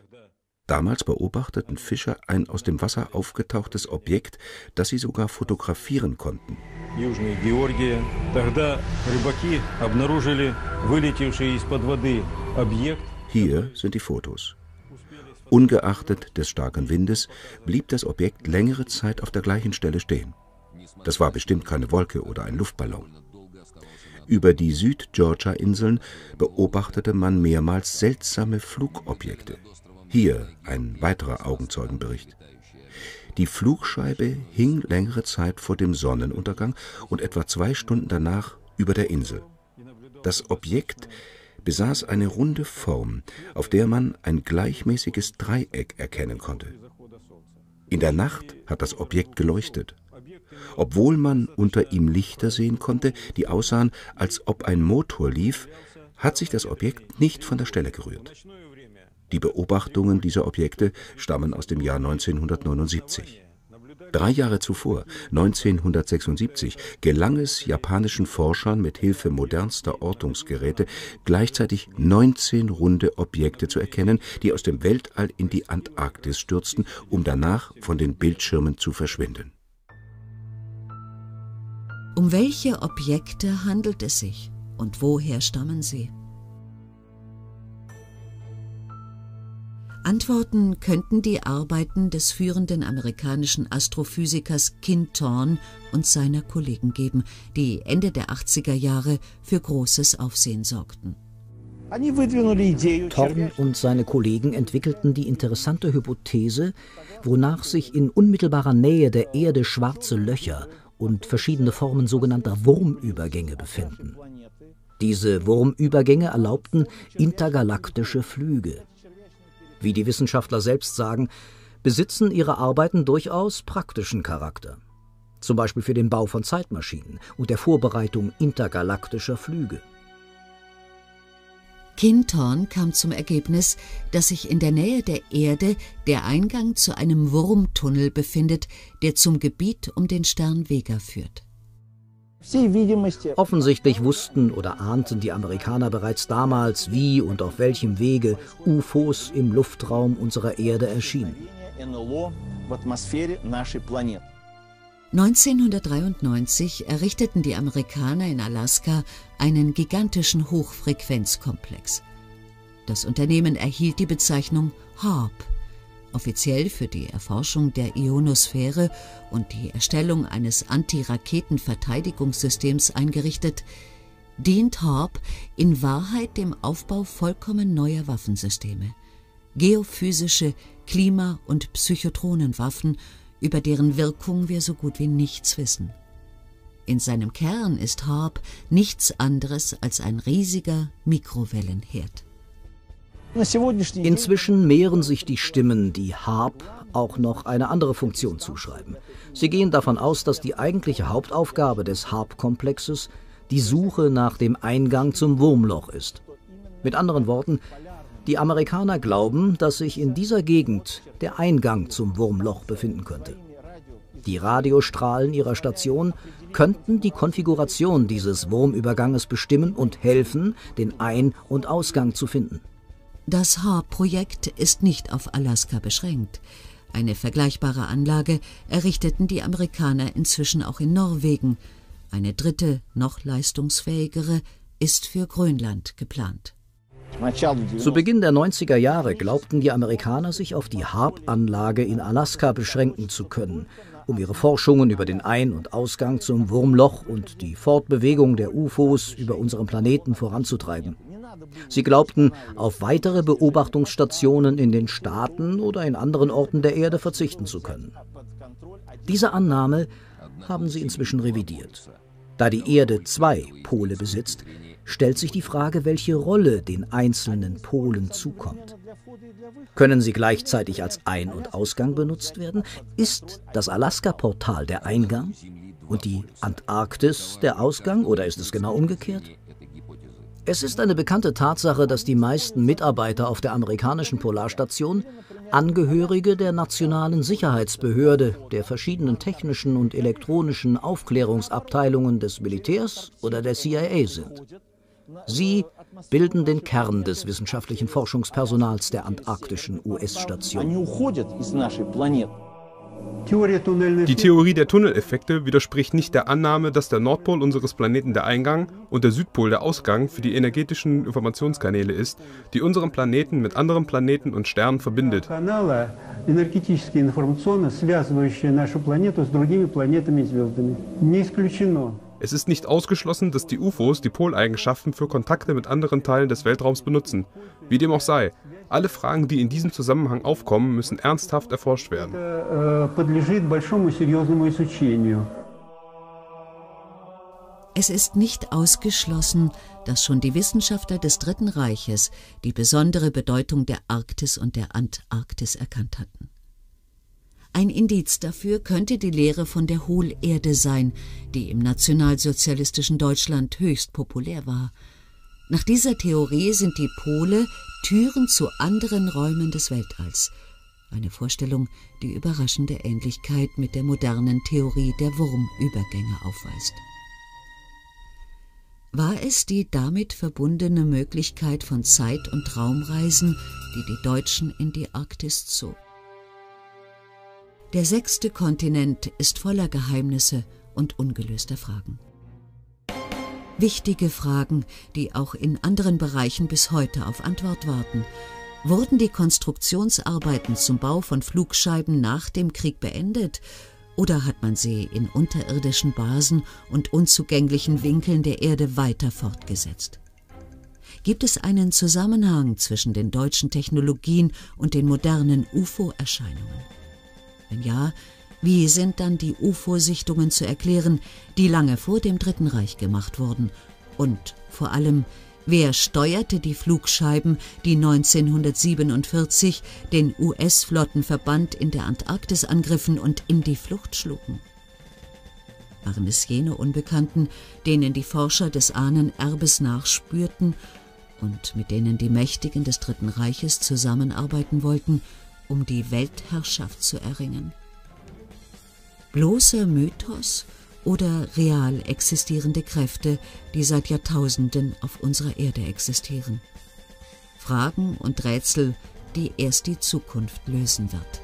Damals beobachteten Fischer ein aus dem Wasser aufgetauchtes Objekt, das sie sogar fotografieren konnten. Hier sind die Fotos. Ungeachtet des starken Windes blieb das Objekt längere Zeit auf der gleichen Stelle stehen. Das war bestimmt keine Wolke oder ein Luftballon. Über die Südgeorgia-Inseln beobachtete man mehrmals seltsame Flugobjekte. Hier ein weiterer Augenzeugenbericht. Die Flugscheibe hing längere Zeit vor dem Sonnenuntergang und etwa 2 Stunden danach über der Insel. Das Objekt besaß eine runde Form, auf der man ein gleichmäßiges Dreieck erkennen konnte. In der Nacht hat das Objekt geleuchtet, obwohl man unter ihm Lichter sehen konnte, die aussahen, als ob ein Motor lief, hat sich das Objekt nicht von der Stelle gerührt. Die Beobachtungen dieser Objekte stammen aus dem Jahr 1979. 3 Jahre zuvor, 1976, gelang es japanischen Forschern mit Hilfe modernster Ortungsgeräte, gleichzeitig 19 runde Objekte zu erkennen, die aus dem Weltall in die Antarktis stürzten, um danach von den Bildschirmen zu verschwinden. Um welche Objekte handelt es sich und woher stammen sie? Antworten könnten die Arbeiten des führenden amerikanischen Astrophysikers Kip Thorne und seiner Kollegen geben, die Ende der 80er Jahre für großes Aufsehen sorgten. Thorne und seine Kollegen entwickelten die interessante Hypothese, wonach sich in unmittelbarer Nähe der Erde schwarze Löcher und verschiedene Formen sogenannter Wurmübergänge befinden. Diese Wurmübergänge erlaubten intergalaktische Flüge. Wie die Wissenschaftler selbst sagen, besitzen ihre Arbeiten durchaus praktischen Charakter. Zum Beispiel für den Bau von Zeitmaschinen und der Vorbereitung intergalaktischer Flüge. Kip Thorne kam zum Ergebnis, dass sich in der Nähe der Erde der Eingang zu einem Wurmtunnel befindet, der zum Gebiet um den Stern Vega führt. Offensichtlich wussten oder ahnten die Amerikaner bereits damals, wie und auf welchem Wege UFOs im Luftraum unserer Erde erschienen. 1993 errichteten die Amerikaner in Alaska einen gigantischen Hochfrequenzkomplex. Das Unternehmen erhielt die Bezeichnung HAARP offiziell für die Erforschung der Ionosphäre und die Erstellung eines Anti-Raketen-Verteidigungssystems eingerichtet, dient HAARP in Wahrheit dem Aufbau vollkommen neuer Waffensysteme, geophysische Klima- und Psychotronenwaffen, über deren Wirkung wir so gut wie nichts wissen. In seinem Kern ist HAARP nichts anderes als ein riesiger Mikrowellenherd. Inzwischen mehren sich die Stimmen, die HAARP auch noch eine andere Funktion zuschreiben. Sie gehen davon aus, dass die eigentliche Hauptaufgabe des HAARP-Komplexes die Suche nach dem Eingang zum Wurmloch ist. Mit anderen Worten, die Amerikaner glauben, dass sich in dieser Gegend der Eingang zum Wurmloch befinden könnte. Die Radiostrahlen ihrer Station könnten die Konfiguration dieses Wurmüberganges bestimmen und helfen, den Ein- und Ausgang zu finden. Das HAARP-Projekt ist nicht auf Alaska beschränkt. Eine vergleichbare Anlage errichteten die Amerikaner inzwischen auch in Norwegen. Eine dritte, noch leistungsfähigere, ist für Grönland geplant. Zu Beginn der 90er Jahre glaubten die Amerikaner, sich auf die HAARP-Anlage in Alaska beschränken zu können, um ihre Forschungen über den Ein- und Ausgang zum Wurmloch und die Fortbewegung der UFOs über unserem Planeten voranzutreiben. Sie glaubten, auf weitere Beobachtungsstationen in den Staaten oder in anderen Orten der Erde verzichten zu können. Diese Annahme haben sie inzwischen revidiert. Da die Erde zwei Pole besitzt, stellt sich die Frage, welche Rolle den einzelnen Polen zukommt. Können sie gleichzeitig als Ein- und Ausgang benutzt werden? Ist das Alaska-Portal der Eingang und die Antarktis der Ausgang, oder ist es genau umgekehrt? Es ist eine bekannte Tatsache, dass die meisten Mitarbeiter auf der amerikanischen Polarstation Angehörige der Nationalen Sicherheitsbehörde, der verschiedenen technischen und elektronischen Aufklärungsabteilungen des Militärs oder der CIA sind. Sie bilden den Kern des wissenschaftlichen Forschungspersonals der antarktischen US-Station. Die Theorie der Tunneleffekte widerspricht nicht der Annahme, dass der Nordpol unseres Planeten der Eingang und der Südpol der Ausgang für die energetischen Informationskanäle ist, die unseren Planeten mit anderen Planeten und Sternen verbindet. Es ist nicht ausgeschlossen, dass die UFOs die Poleigenschaften für Kontakte mit anderen Teilen des Weltraums benutzen. Wie dem auch sei, alle Fragen, die in diesem Zusammenhang aufkommen, müssen ernsthaft erforscht werden. Es ist nicht ausgeschlossen, dass schon die Wissenschaftler des Dritten Reiches die besondere Bedeutung der Arktis und der Antarktis erkannt hatten. Ein Indiz dafür könnte die Lehre von der Hohlerde sein, die im nationalsozialistischen Deutschland höchst populär war. Nach dieser Theorie sind die Pole Türen zu anderen Räumen des Weltalls. Eine Vorstellung, die überraschende Ähnlichkeit mit der modernen Theorie der Wurmübergänge aufweist. War es die damit verbundene Möglichkeit von Zeit- und Raumreisen, die die Deutschen in die Arktis zog? Der sechste Kontinent ist voller Geheimnisse und ungelöster Fragen. Wichtige Fragen, die auch in anderen Bereichen bis heute auf Antwort warten. Wurden die Konstruktionsarbeiten zum Bau von Flugscheiben nach dem Krieg beendet? Oder hat man sie in unterirdischen Basen und unzugänglichen Winkeln der Erde weiter fortgesetzt? Gibt es einen Zusammenhang zwischen den deutschen Technologien und den modernen UFO-Erscheinungen? Wenn ja, wie sind dann die UFO-Sichtungen zu erklären, die lange vor dem Dritten Reich gemacht wurden? Und vor allem, wer steuerte die Flugscheiben, die 1947 den US-Flottenverband in der Antarktis angriffen und in die Flucht schlugen? Waren es jene Unbekannten, denen die Forscher des Ahnenerbes nachspürten und mit denen die Mächtigen des Dritten Reiches zusammenarbeiten wollten, um die Weltherrschaft zu erringen? Bloßer Mythos oder real existierende Kräfte, die seit Jahrtausenden auf unserer Erde existieren? Fragen und Rätsel, die erst die Zukunft lösen wird.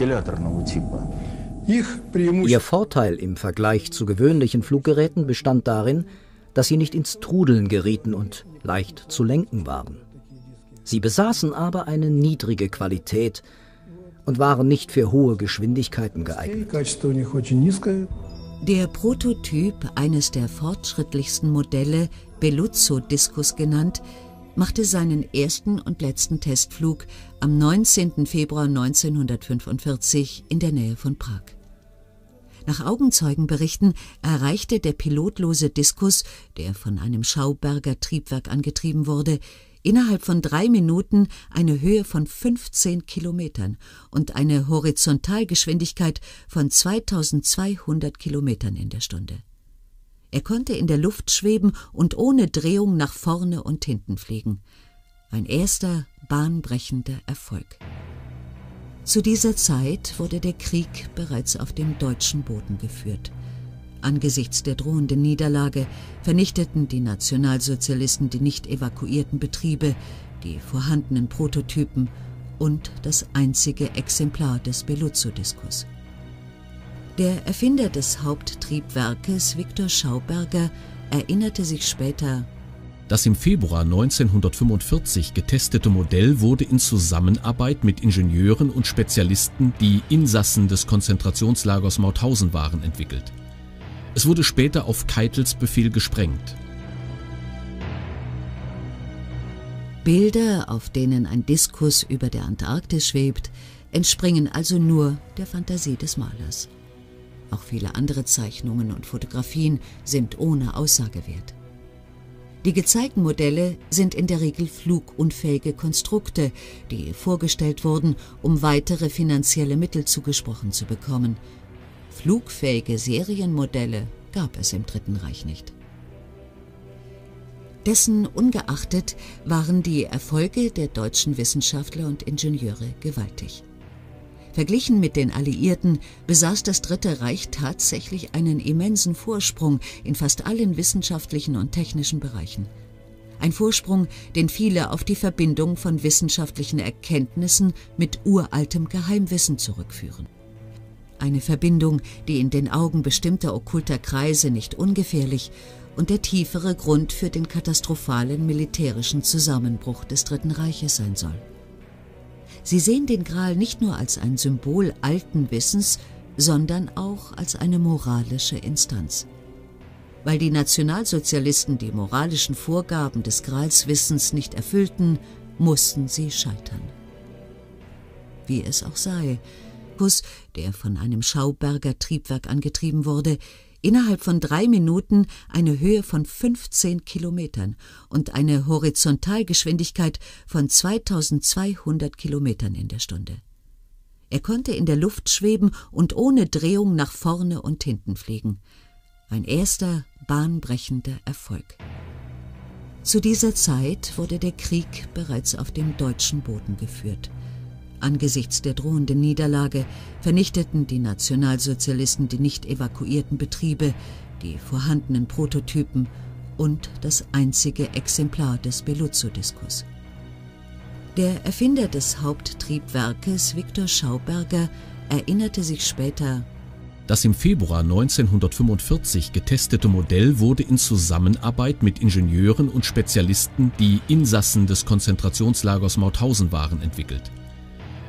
Ihr Vorteil im Vergleich zu gewöhnlichen Fluggeräten bestand darin, dass sie nicht ins Trudeln gerieten und leicht zu lenken waren. Sie besaßen aber eine niedrige Qualität und waren nicht für hohe Geschwindigkeiten geeignet. Der Prototyp, eines der fortschrittlichsten Modelle, Belluzzo-Diskus genannt, machte seinen ersten und letzten Testflug am 19. Februar 1945 in der Nähe von Prag. Nach Augenzeugenberichten erreichte der pilotlose Diskus, der von einem Schauberger Triebwerk angetrieben wurde, innerhalb von 3 Minuten eine Höhe von 15 Kilometern und eine Horizontalgeschwindigkeit von 2200 Kilometern in der Stunde. Er konnte in der Luft schweben und ohne Drehung nach vorne und hinten fliegen. Ein erster bahnbrechender Erfolg. Zu dieser Zeit wurde der Krieg bereits auf dem deutschen Boden geführt. Angesichts der drohenden Niederlage vernichteten die Nationalsozialisten die nicht evakuierten Betriebe, die vorhandenen Prototypen und das einzige Exemplar des Belluzzo-Diskus. Der Erfinder des Haupttriebwerkes, Viktor Schauberger, erinnerte sich später: Das im Februar 1945 getestete Modell wurde in Zusammenarbeit mit Ingenieuren und Spezialisten, die Insassen des Konzentrationslagers Mauthausen waren, entwickelt. Es wurde später auf Keitels Befehl gesprengt. Bilder, auf denen ein Diskus über der Antarktis schwebt, entspringen also nur der Fantasie des Malers. Auch viele andere Zeichnungen und Fotografien sind ohne Aussagewert. Die gezeigten Modelle sind in der Regel flugunfähige Konstrukte, die vorgestellt wurden, um weitere finanzielle Mittel zugesprochen zu bekommen. Flugfähige Serienmodelle gab es im Dritten Reich nicht. Dessen ungeachtet waren die Erfolge der deutschen Wissenschaftler und Ingenieure gewaltig. Verglichen mit den Alliierten besaß das Dritte Reich tatsächlich einen immensen Vorsprung in fast allen wissenschaftlichen und technischen Bereichen. Ein Vorsprung, den viele auf die Verbindung von wissenschaftlichen Erkenntnissen mit uraltem Geheimwissen zurückführen. Eine Verbindung, die in den Augen bestimmter okkulter Kreise nicht ungefährlich und der tiefere Grund für den katastrophalen militärischen Zusammenbruch des Dritten Reiches sein soll. Sie sehen den Gral nicht nur als ein Symbol alten Wissens, sondern auch als eine moralische Instanz. Weil die Nationalsozialisten die moralischen Vorgaben des Gralswissens nicht erfüllten, mussten sie scheitern. Wie es auch sei, Diskus, der von einem Schauberger Triebwerk angetrieben wurde, innerhalb von 3 Minuten eine Höhe von 15 Kilometern und eine Horizontalgeschwindigkeit von 2200 Kilometern in der Stunde. Er konnte in der Luft schweben und ohne Drehung nach vorne und hinten fliegen. Ein erster bahnbrechender Erfolg. Zu dieser Zeit wurde der Krieg bereits auf dem deutschen Boden geführt. Angesichts der drohenden Niederlage vernichteten die Nationalsozialisten die nicht evakuierten Betriebe, die vorhandenen Prototypen und das einzige Exemplar des Belluzzo-Diskus. Der Erfinder des Haupttriebwerkes, Viktor Schauberger, erinnerte sich später: Das im Februar 1945 getestete Modell wurde in Zusammenarbeit mit Ingenieuren und Spezialisten, die Insassen des Konzentrationslagers Mauthausen waren, entwickelt.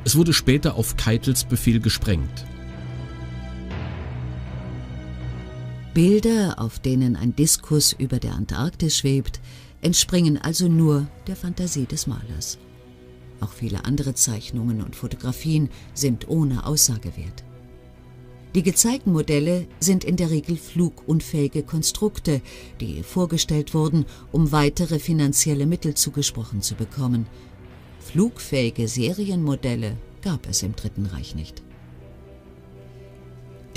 Es wurde später auf Keitels Befehl gesprengt. Bilder, auf denen ein Diskus über der Antarktis schwebt, entspringen also nur der Fantasie des Malers. Auch viele andere Zeichnungen und Fotografien sind ohne Aussagewert. Die gezeigten Modelle sind in der Regel flugunfähige Konstrukte, die vorgestellt wurden, um weitere finanzielle Mittel zugesprochen zu bekommen. Flugfähige Serienmodelle gab es im Dritten Reich nicht.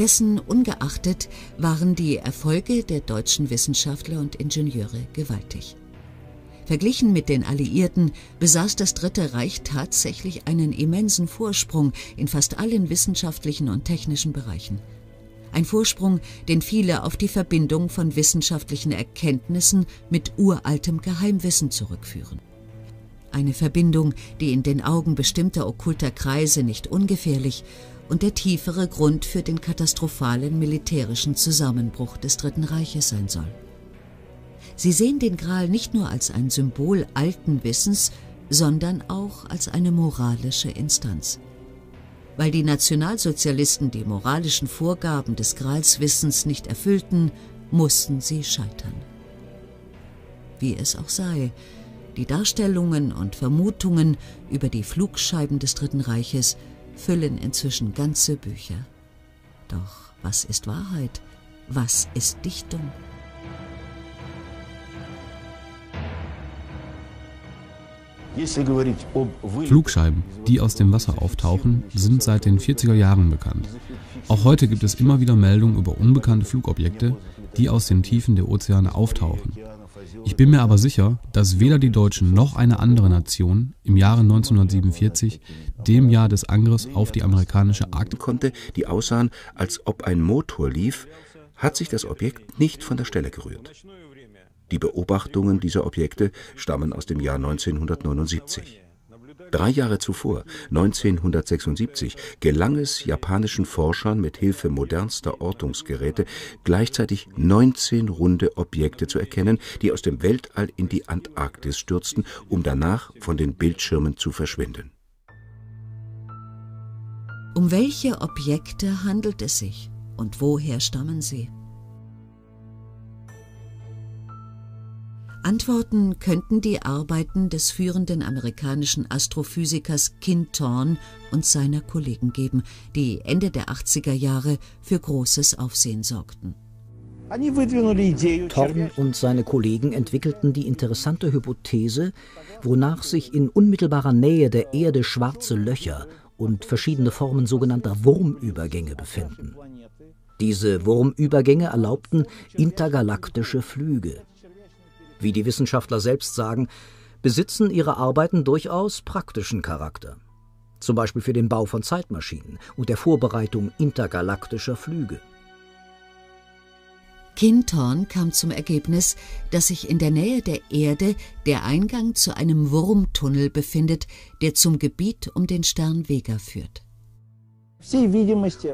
Dessen ungeachtet waren die Erfolge der deutschen Wissenschaftler und Ingenieure gewaltig. Verglichen mit den Alliierten besaß das Dritte Reich tatsächlich einen immensen Vorsprung in fast allen wissenschaftlichen und technischen Bereichen. Ein Vorsprung, den viele auf die Verbindung von wissenschaftlichen Erkenntnissen mit uraltem Geheimwissen zurückführen. Eine Verbindung, die in den Augen bestimmter okkulter Kreise nicht ungefährlich und der tiefere Grund für den katastrophalen militärischen Zusammenbruch des Dritten Reiches sein soll. Sie sehen den Gral nicht nur als ein Symbol alten Wissens, sondern auch als eine moralische Instanz. Weil die Nationalsozialisten die moralischen Vorgaben des Gralswissens nicht erfüllten, mussten sie scheitern. Wie es auch sei, die Darstellungen und Vermutungen über die Flugscheiben des Dritten Reiches füllen inzwischen ganze Bücher. Doch was ist Wahrheit? Was ist Dichtung? Flugscheiben, die aus dem Wasser auftauchen, sind seit den 40er Jahren bekannt. Auch heute gibt es immer wieder Meldungen über unbekannte Flugobjekte, die aus den Tiefen der Ozeane auftauchen. Ich bin mir aber sicher, dass weder die Deutschen noch eine andere Nation im Jahre 1947, dem Jahr des Angriffs auf die amerikanische Arktis konnte, die aussahen, als ob ein Motor lief, hat sich das Objekt nicht von der Stelle gerührt. Die Beobachtungen dieser Objekte stammen aus dem Jahr 1979. 3 Jahre zuvor, 1976, gelang es japanischen Forschern mit Hilfe modernster Ortungsgeräte, gleichzeitig 19 runde Objekte zu erkennen, die aus dem Weltall in die Antarktis stürzten, um danach von den Bildschirmen zu verschwinden. Um welche Objekte handelt es sich und woher stammen sie? Antworten könnten die Arbeiten des führenden amerikanischen Astrophysikers Kip Thorne und seiner Kollegen geben, die Ende der 80er Jahre für großes Aufsehen sorgten. Thorne und seine Kollegen entwickelten die interessante Hypothese, wonach sich in unmittelbarer Nähe der Erde schwarze Löcher und verschiedene Formen sogenannter Wurmübergänge befinden. Diese Wurmübergänge erlaubten intergalaktische Flüge. Wie die Wissenschaftler selbst sagen, besitzen ihre Arbeiten durchaus praktischen Charakter. Zum Beispiel für den Bau von Zeitmaschinen und der Vorbereitung intergalaktischer Flüge. Kip Thorne kam zum Ergebnis, dass sich in der Nähe der Erde der Eingang zu einem Wurmtunnel befindet, der zum Gebiet um den Stern Vega führt.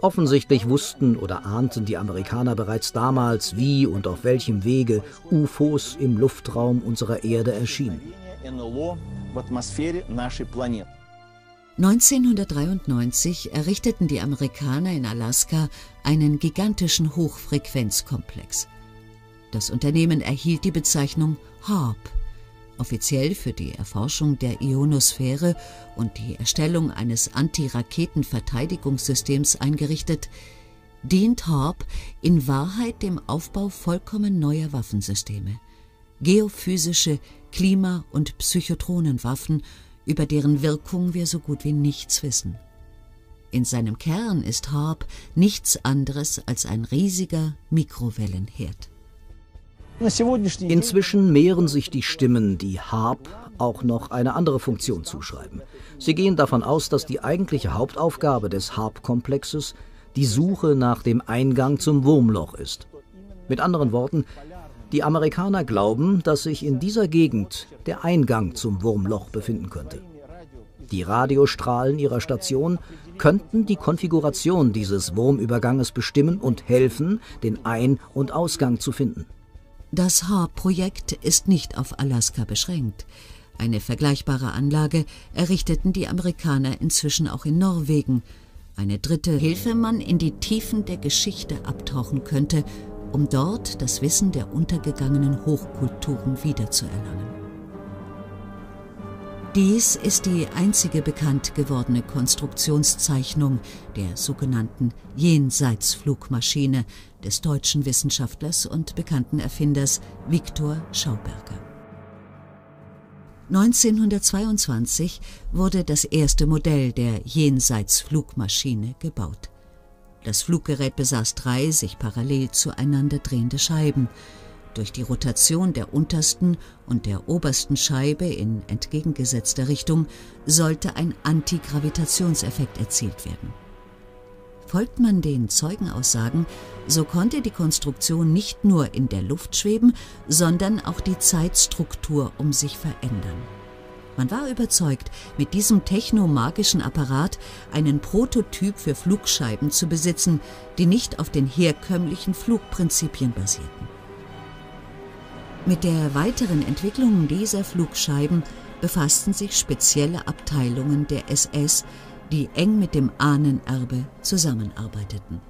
Offensichtlich wussten oder ahnten die Amerikaner bereits damals, wie und auf welchem Wege UFOs im Luftraum unserer Erde erschienen. 1993 errichteten die Amerikaner in Alaska einen gigantischen Hochfrequenzkomplex. Das Unternehmen erhielt die Bezeichnung HAARP, offiziell für die Erforschung der Ionosphäre und die Erstellung eines Anti-Raketen-Verteidigungssystems eingerichtet, dient HAARP in Wahrheit dem Aufbau vollkommen neuer Waffensysteme. Geophysische, Klima- und Psychotronenwaffen, über deren Wirkung wir so gut wie nichts wissen. In seinem Kern ist HAARP nichts anderes als ein riesiger Mikrowellenherd. Inzwischen mehren sich die Stimmen, die HAARP auch noch eine andere Funktion zuschreiben. Sie gehen davon aus, dass die eigentliche Hauptaufgabe des HAARP-Komplexes die Suche nach dem Eingang zum Wurmloch ist. Mit anderen Worten, die Amerikaner glauben, dass sich in dieser Gegend der Eingang zum Wurmloch befinden könnte. Die Radiostrahlen ihrer Station könnten die Konfiguration dieses Wurmüberganges bestimmen und helfen, den Ein- und Ausgang zu finden. Das HAARP-Projekt ist nicht auf Alaska beschränkt. Eine vergleichbare Anlage errichteten die Amerikaner inzwischen auch in Norwegen. Eine dritte Hilfe man in die Tiefen der Geschichte abtauchen könnte, um dort das Wissen der untergegangenen Hochkulturen wiederzuerlangen. Dies ist die einzige bekannt gewordene Konstruktionszeichnung der sogenannten Jenseitsflugmaschine des deutschen Wissenschaftlers und bekannten Erfinders Viktor Schauberger. 1922 wurde das erste Modell der Jenseitsflugmaschine gebaut. Das Fluggerät besaß 3 sich parallel zueinander drehende Scheiben. Durch die Rotation der untersten und der obersten Scheibe in entgegengesetzter Richtung sollte ein Antigravitationseffekt erzielt werden. Folgt man den Zeugenaussagen, so konnte die Konstruktion nicht nur in der Luft schweben, sondern auch die Zeitstruktur um sich verändern. Man war überzeugt, mit diesem technomagischen Apparat einen Prototyp für Flugscheiben zu besitzen, die nicht auf den herkömmlichen Flugprinzipien basierten. Mit der weiteren Entwicklung dieser Flugscheiben befassten sich spezielle Abteilungen der SS, die eng mit dem Ahnenerbe zusammenarbeiteten.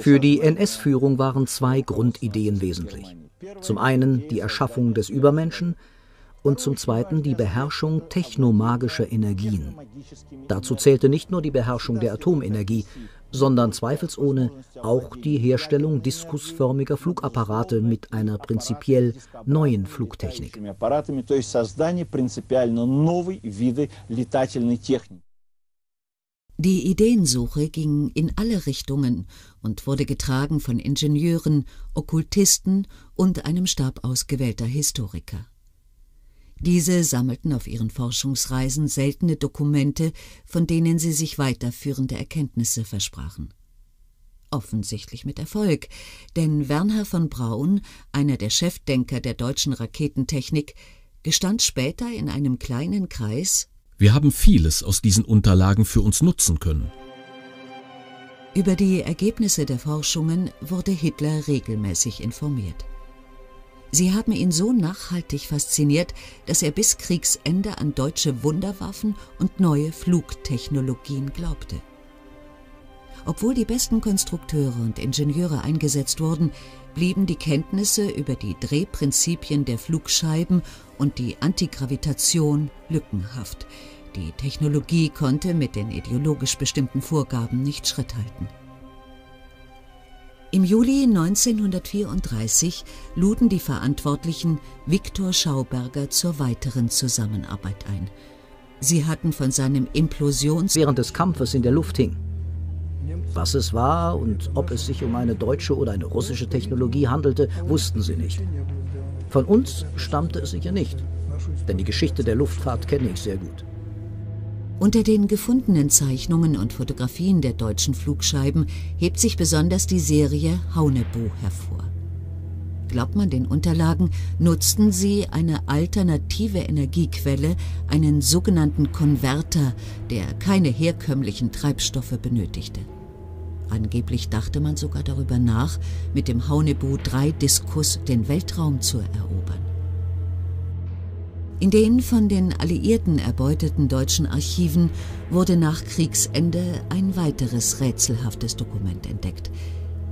Für die NS-Führung waren zwei Grundideen wesentlich. Zum einen die Erschaffung des Übermenschen und zum zweiten die Beherrschung technomagischer Energien. Dazu zählte nicht nur die Beherrschung der Atomenergie, sondern zweifelsohne auch die Herstellung diskusförmiger Flugapparate mit einer prinzipiell neuen Flugtechnik. Die Ideensuche ging in alle Richtungen und wurde getragen von Ingenieuren, Okkultisten und einem Stab ausgewählter Historiker. Diese sammelten auf ihren Forschungsreisen seltene Dokumente, von denen sie sich weiterführende Erkenntnisse versprachen. Offensichtlich mit Erfolg, denn Wernher von Braun, einer der Chefdenker der deutschen Raketentechnik, gestand später in einem kleinen Kreis: Wir haben vieles aus diesen Unterlagen für uns nutzen können. Über die Ergebnisse der Forschungen wurde Hitler regelmäßig informiert. Sie haben ihn so nachhaltig fasziniert, dass er bis Kriegsende an deutsche Wunderwaffen und neue Flugtechnologien glaubte. Obwohl die besten Konstrukteure und Ingenieure eingesetzt wurden, blieben die Kenntnisse über die Drehprinzipien der Flugscheiben und die Antigravitation lückenhaft. Die Technologie konnte mit den ideologisch bestimmten Vorgaben nicht Schritt halten. Im Juli 1934 luden die Verantwortlichen Viktor Schauberger zur weiteren Zusammenarbeit ein. Sie hatten von seinem Implosions- während des Kampfes in der Luft hing. Was es war und ob es sich um eine deutsche oder eine russische Technologie handelte, wussten sie nicht. Von uns stammte es sicher nicht, denn die Geschichte der Luftfahrt kenne ich sehr gut. Unter den gefundenen Zeichnungen und Fotografien der deutschen Flugscheiben hebt sich besonders die Serie Haunebo hervor. Glaubt man den Unterlagen, nutzten sie eine alternative Energiequelle, einen sogenannten Konverter, der keine herkömmlichen Treibstoffe benötigte. Angeblich dachte man sogar darüber nach, mit dem Haunebo-3-Diskus den Weltraum zu erobern. In den von den Alliierten erbeuteten deutschen Archiven wurde nach Kriegsende ein weiteres rätselhaftes Dokument entdeckt.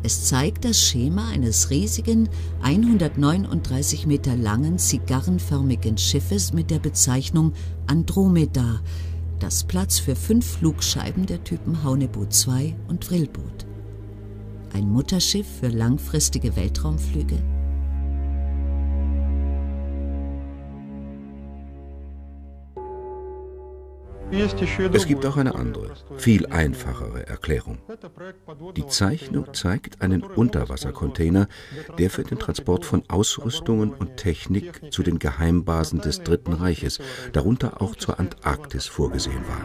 Es zeigt das Schema eines riesigen, 139 Meter langen, zigarrenförmigen Schiffes mit der Bezeichnung Andromeda, das Platz für 5 Flugscheiben der Typen Haunebo II und Vril bot. Ein Mutterschiff für langfristige Weltraumflüge? Es gibt auch eine andere, viel einfachere Erklärung. Die Zeichnung zeigt einen Unterwassercontainer, der für den Transport von Ausrüstungen und Technik zu den Geheimbasen des Dritten Reiches, darunter auch zur Antarktis, vorgesehen war.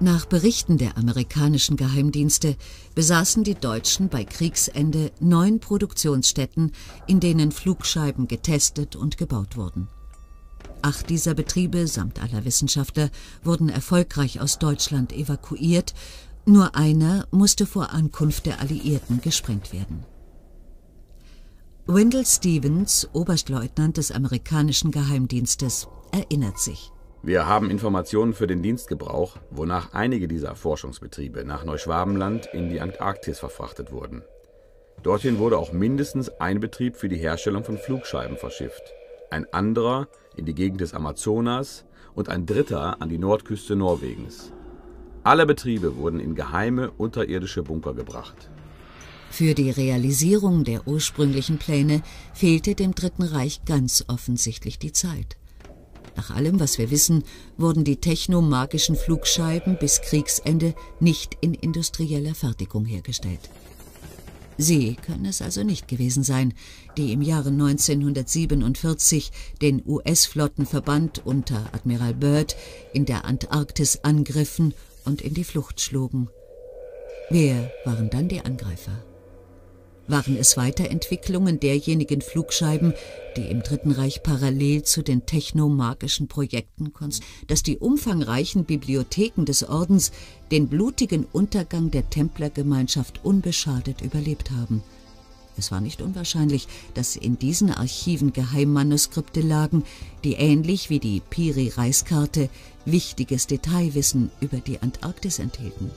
Nach Berichten der amerikanischen Geheimdienste besaßen die Deutschen bei Kriegsende 9 Produktionsstätten, in denen Flugscheiben getestet und gebaut wurden. 8 dieser Betriebe, samt aller Wissenschaftler, wurden erfolgreich aus Deutschland evakuiert. Nur einer musste vor Ankunft der Alliierten gesprengt werden. Wendell Stevens, Oberstleutnant des amerikanischen Geheimdienstes, erinnert sich. Wir haben Informationen für den Dienstgebrauch, wonach einige dieser Forschungsbetriebe nach Neu-Schwabenland in die Antarktis verfrachtet wurden. Dorthin wurde auch mindestens ein Betrieb für die Herstellung von Flugscheiben verschifft. Ein anderer in die Gegend des Amazonas und ein dritter an die Nordküste Norwegens. Alle Betriebe wurden in geheime unterirdische Bunker gebracht. Für die Realisierung der ursprünglichen Pläne fehlte dem Dritten Reich ganz offensichtlich die Zeit. Nach allem, was wir wissen, wurden die technomagischen Flugscheiben bis Kriegsende nicht in industrieller Fertigung hergestellt. Sie können es also nicht gewesen sein, die im Jahre 1947 den US-Flottenverband unter Admiral Byrd in der Antarktis angriffen und in die Flucht schlugen. Wer waren dann die Angreifer? waren es Weiterentwicklungen derjenigen Flugscheiben, die im Dritten Reich parallel zu den technomagischen Projekten dass die umfangreichen Bibliotheken des Ordens den blutigen Untergang der Templergemeinschaft unbeschadet überlebt haben. Es war nicht unwahrscheinlich, dass in diesen Archiven Geheimmanuskripte lagen, die ähnlich wie die Piri Reis-Karte wichtiges Detailwissen über die Antarktis enthielten.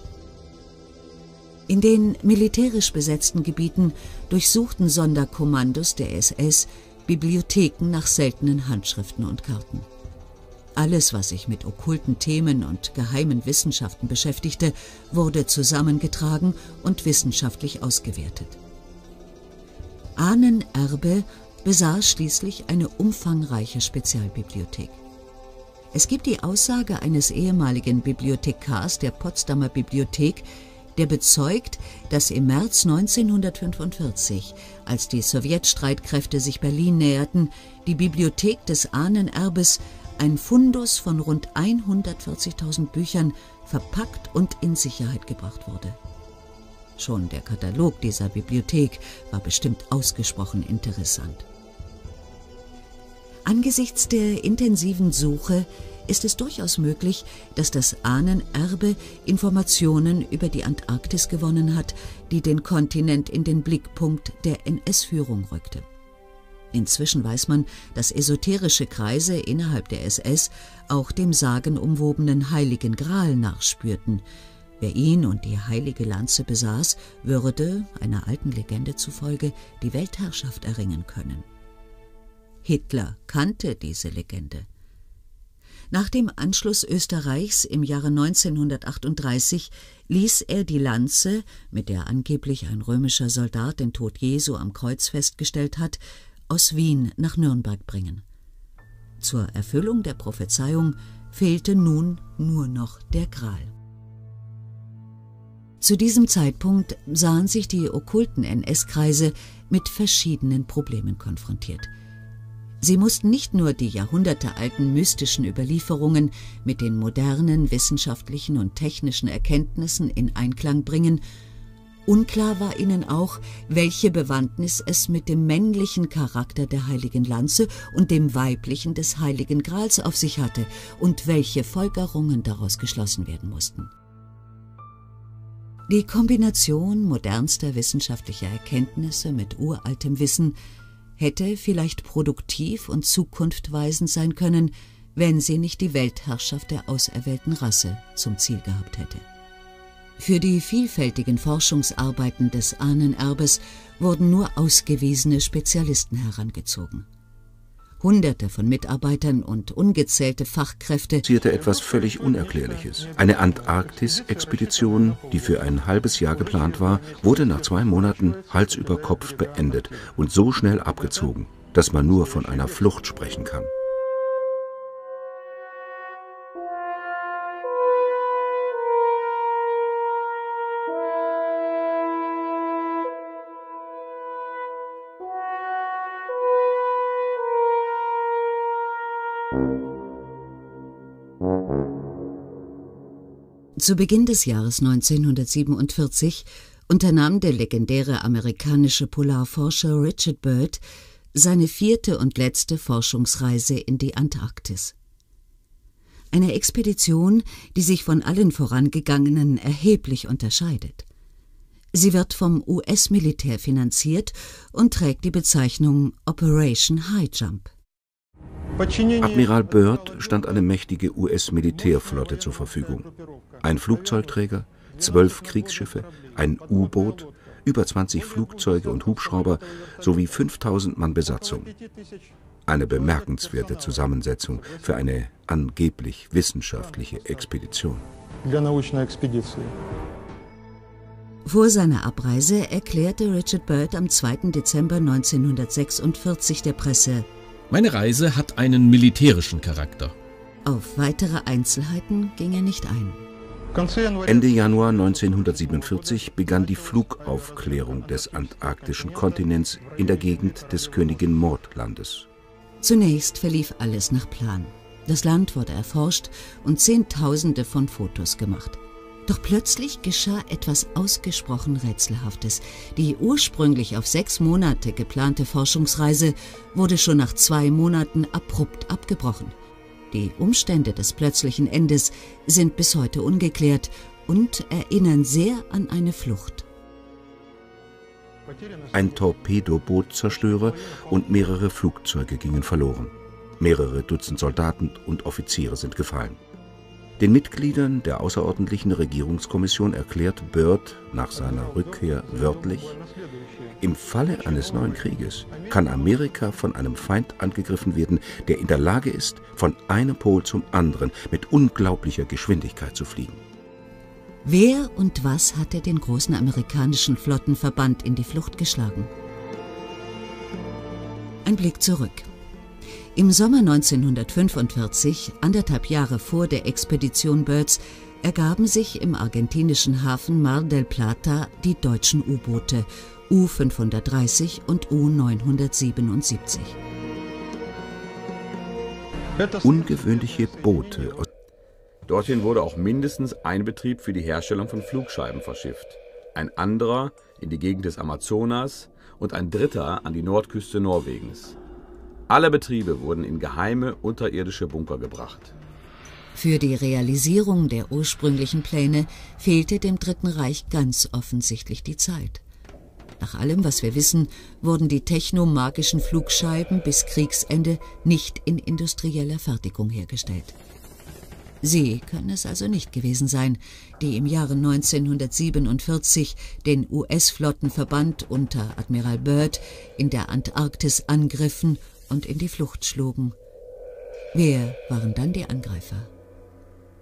In den militärisch besetzten Gebieten durchsuchten Sonderkommandos der SS Bibliotheken nach seltenen Handschriften und Karten. Alles, was sich mit okkulten Themen und geheimen Wissenschaften beschäftigte, wurde zusammengetragen und wissenschaftlich ausgewertet. Ahnenerbe besaß schließlich eine umfangreiche Spezialbibliothek. Es gibt die Aussage eines ehemaligen Bibliothekars der Potsdamer Bibliothek, der bezeugt, dass im März 1945, als die Sowjetstreitkräfte sich Berlin näherten, die Bibliothek des Ahnenerbes ein Fundus von rund 140.000 Büchern verpackt und in Sicherheit gebracht wurde. Schon der Katalog dieser Bibliothek war bestimmt ausgesprochen interessant. Angesichts der intensiven Suche ist es durchaus möglich, dass das Ahnenerbe Informationen über die Antarktis gewonnen hat, die den Kontinent in den Blickpunkt der NS-Führung rückte. Inzwischen weiß man, dass esoterische Kreise innerhalb der SS auch dem sagenumwobenen Heiligen Gral nachspürten. Wer ihn und die heilige Lanze besaß, würde, einer alten Legende zufolge, die Weltherrschaft erringen können. Hitler kannte diese Legende. Nach dem Anschluss Österreichs im Jahre 1938 ließ er die Lanze, mit der angeblich ein römischer Soldat den Tod Jesu am Kreuz festgestellt hat, aus Wien nach Nürnberg bringen. Zur Erfüllung der Prophezeiung fehlte nun nur noch der Gral. Zu diesem Zeitpunkt sahen sich die okkulten NS-Kreise mit verschiedenen Problemen konfrontiert. Sie mussten nicht nur die jahrhundertealten mystischen Überlieferungen mit den modernen wissenschaftlichen und technischen Erkenntnissen in Einklang bringen, unklar war ihnen auch, welche Bewandtnis es mit dem männlichen Charakter der Heiligen Lanze und dem weiblichen des Heiligen Grals auf sich hatte und welche Folgerungen daraus geschlossen werden mussten. Die Kombination modernster wissenschaftlicher Erkenntnisse mit uraltem Wissen hätte vielleicht produktiv und zukunftweisend sein können, wenn sie nicht die Weltherrschaft der auserwählten Rasse zum Ziel gehabt hätte. Für die vielfältigen Forschungsarbeiten des Ahnenerbes wurden nur ausgewiesene Spezialisten herangezogen. Hunderte von Mitarbeitern und ungezählte Fachkräfte passierte etwas völlig Unerklärliches. Eine Antarktis-Expedition, die für ein halbes Jahr geplant war, wurde nach 2 Monaten Hals über Kopf beendet und so schnell abgezogen, dass man nur von einer Flucht sprechen kann. Zu Beginn des Jahres 1947 unternahm der legendäre amerikanische Polarforscher Richard Byrd seine 4. und letzte Forschungsreise in die Antarktis. Eine Expedition, die sich von allen vorangegangenen erheblich unterscheidet. Sie wird vom US-Militär finanziert und trägt die Bezeichnung Operation High Jump. Admiral Byrd stand eine mächtige US-Militärflotte zur Verfügung. Ein Flugzeugträger, 12 Kriegsschiffe, ein U-Boot, über 20 Flugzeuge und Hubschrauber sowie 5000 Mann Besatzung. Eine bemerkenswerte Zusammensetzung für eine angeblich wissenschaftliche Expedition. Vor seiner Abreise erklärte Richard Byrd am 2. Dezember 1946 der Presse: Meine Reise hat einen militärischen Charakter. Auf weitere Einzelheiten ging er nicht ein. Ende Januar 1947 begann die Flugaufklärung des antarktischen Kontinents in der Gegend des Königin-Maud-Landes. Zunächst verlief alles nach Plan. Das Land wurde erforscht und Zehntausende von Fotos gemacht. Doch plötzlich geschah etwas ausgesprochen Rätselhaftes. Die ursprünglich auf 6 Monate geplante Forschungsreise wurde schon nach 2 Monaten abrupt abgebrochen. Die Umstände des plötzlichen Endes sind bis heute ungeklärt und erinnern sehr an eine Flucht. Ein Torpedoboot zerstöre und mehrere Flugzeuge gingen verloren. Mehrere Dutzend Soldaten und Offiziere sind gefallen. Den Mitgliedern der außerordentlichen Regierungskommission erklärt Byrd nach seiner Rückkehr wörtlich: Im Falle eines neuen Krieges kann Amerika von einem Feind angegriffen werden, der in der Lage ist, von einem Pol zum anderen mit unglaublicher Geschwindigkeit zu fliegen. Wer und was hatte den großen amerikanischen Flottenverband in die Flucht geschlagen? Ein Blick zurück. Im Sommer 1945, 1,5 Jahre vor der Expedition Byrds, ergaben sich im argentinischen Hafen Mar del Plata die deutschen U-Boote U-530 und U-977. Ungewöhnliche Boote. Dorthin wurde auch mindestens ein Betrieb für die Herstellung von Flugscheiben verschifft, ein anderer in die Gegend des Amazonas und ein dritter an die Nordküste Norwegens. Alle Betriebe wurden in geheime unterirdische Bunker gebracht. Für die Realisierung der ursprünglichen Pläne fehlte dem Dritten Reich ganz offensichtlich die Zeit. Nach allem, was wir wissen, wurden die technomagischen Flugscheiben bis Kriegsende nicht in industrieller Fertigung hergestellt. Sie können es also nicht gewesen sein, die im Jahre 1947 den US-Flottenverband unter Admiral Byrd in der Antarktis angriffen und in die Flucht schlugen. Wer waren dann die Angreifer?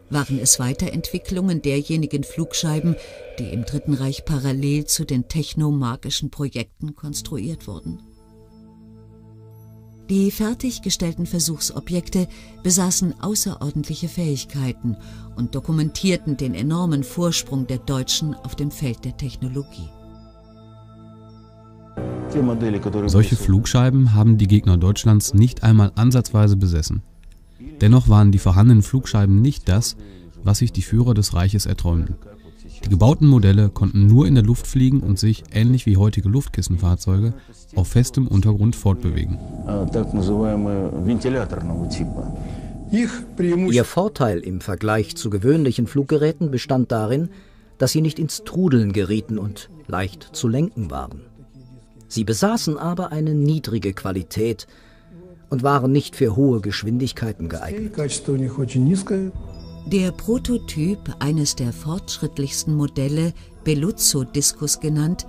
Waren es Weiterentwicklungen derjenigen Flugscheiben, die im Dritten Reich parallel zu den technomagischen Projekten konstruiert wurden? Die fertiggestellten Versuchsobjekte besaßen außerordentliche Fähigkeiten und dokumentierten den enormen Vorsprung der Deutschen auf dem Feld der Technologie. Solche Flugscheiben haben die Gegner Deutschlands nicht einmal ansatzweise besessen. Dennoch waren die vorhandenen Flugscheiben nicht das, was sich die Führer des Reiches erträumten. Die gebauten Modelle konnten nur in der Luft fliegen und sich, ähnlich wie heutige Luftkissenfahrzeuge, auf festem Untergrund fortbewegen. Ihr Vorteil im Vergleich zu gewöhnlichen Fluggeräten bestand darin, dass sie nicht ins Trudeln gerieten und leicht zu lenken waren. Sie besaßen aber eine niedrige Qualität und waren nicht für hohe Geschwindigkeiten geeignet. Der Prototyp, eines der fortschrittlichsten Modelle, Belluzzo-Diskus genannt,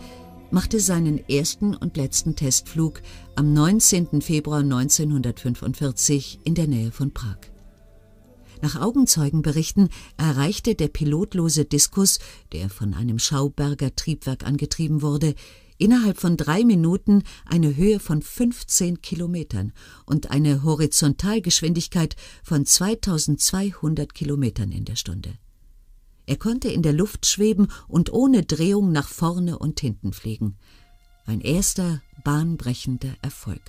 machte seinen ersten und letzten Testflug am 19. Februar 1945 in der Nähe von Prag. Nach Augenzeugenberichten erreichte der pilotlose Diskus, der von einem Schauberger Triebwerk angetrieben wurde, innerhalb von 3 Minuten eine Höhe von 15 Kilometern und eine Horizontalgeschwindigkeit von 2200 Kilometern in der Stunde. Er konnte in der Luft schweben und ohne Drehung nach vorne und hinten fliegen. Ein erster bahnbrechender Erfolg.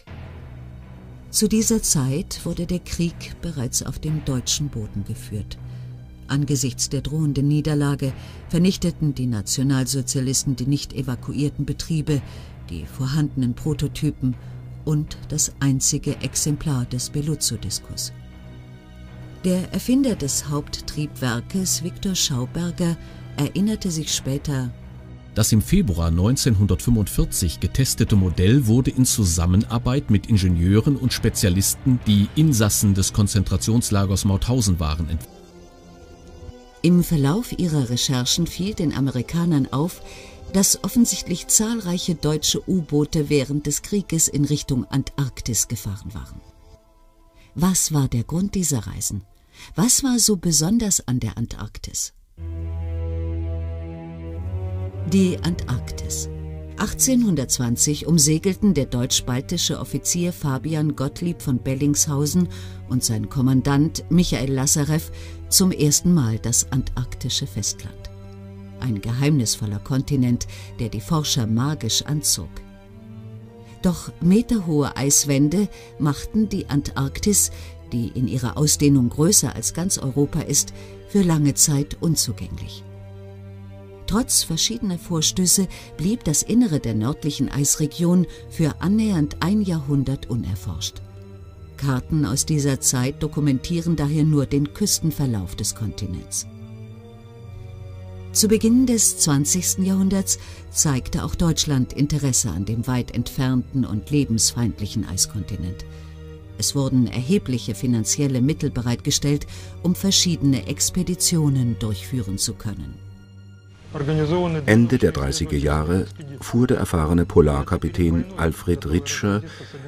Zu dieser Zeit wurde der Krieg bereits auf dem deutschen Boden geführt. Angesichts der drohenden Niederlage vernichteten die Nationalsozialisten die nicht evakuierten Betriebe, die vorhandenen Prototypen und das einzige Exemplar des Belluzzo-Diskus. Der Erfinder des Haupttriebwerkes, Viktor Schauberger, erinnerte sich später: Das im Februar 1945 getestete Modell wurde in Zusammenarbeit mit Ingenieuren und Spezialisten, die Insassen des Konzentrationslagers Mauthausen waren, entwickelt. Im Verlauf ihrer Recherchen fiel den Amerikanern auf, dass offensichtlich zahlreiche deutsche U-Boote während des Krieges in Richtung Antarktis gefahren waren. Was war der Grund dieser Reisen? Was war so besonders an der Antarktis? Die Antarktis. 1820 umsegelten der deutsch-baltische Offizier Fabian Gottlieb von Bellingshausen und sein Kommandant Michail Lasarew zum ersten Mal das antarktische Festland. Ein geheimnisvoller Kontinent, der die Forscher magisch anzog. Doch meterhohe Eiswände machten die Antarktis, die in ihrer Ausdehnung größer als ganz Europa ist, für lange Zeit unzugänglich. Trotz verschiedener Vorstöße blieb das Innere der nördlichen Eisregion für annähernd ein Jahrhundert unerforscht. Karten aus dieser Zeit dokumentieren daher nur den Küstenverlauf des Kontinents. Zu Beginn des 20. Jahrhunderts zeigte auch Deutschland Interesse an dem weit entfernten und lebensfeindlichen Eiskontinent. Es wurden erhebliche finanzielle Mittel bereitgestellt, um verschiedene Expeditionen durchführen zu können. Ende der 30er Jahre fuhr der erfahrene Polarkapitän Alfred Ritscher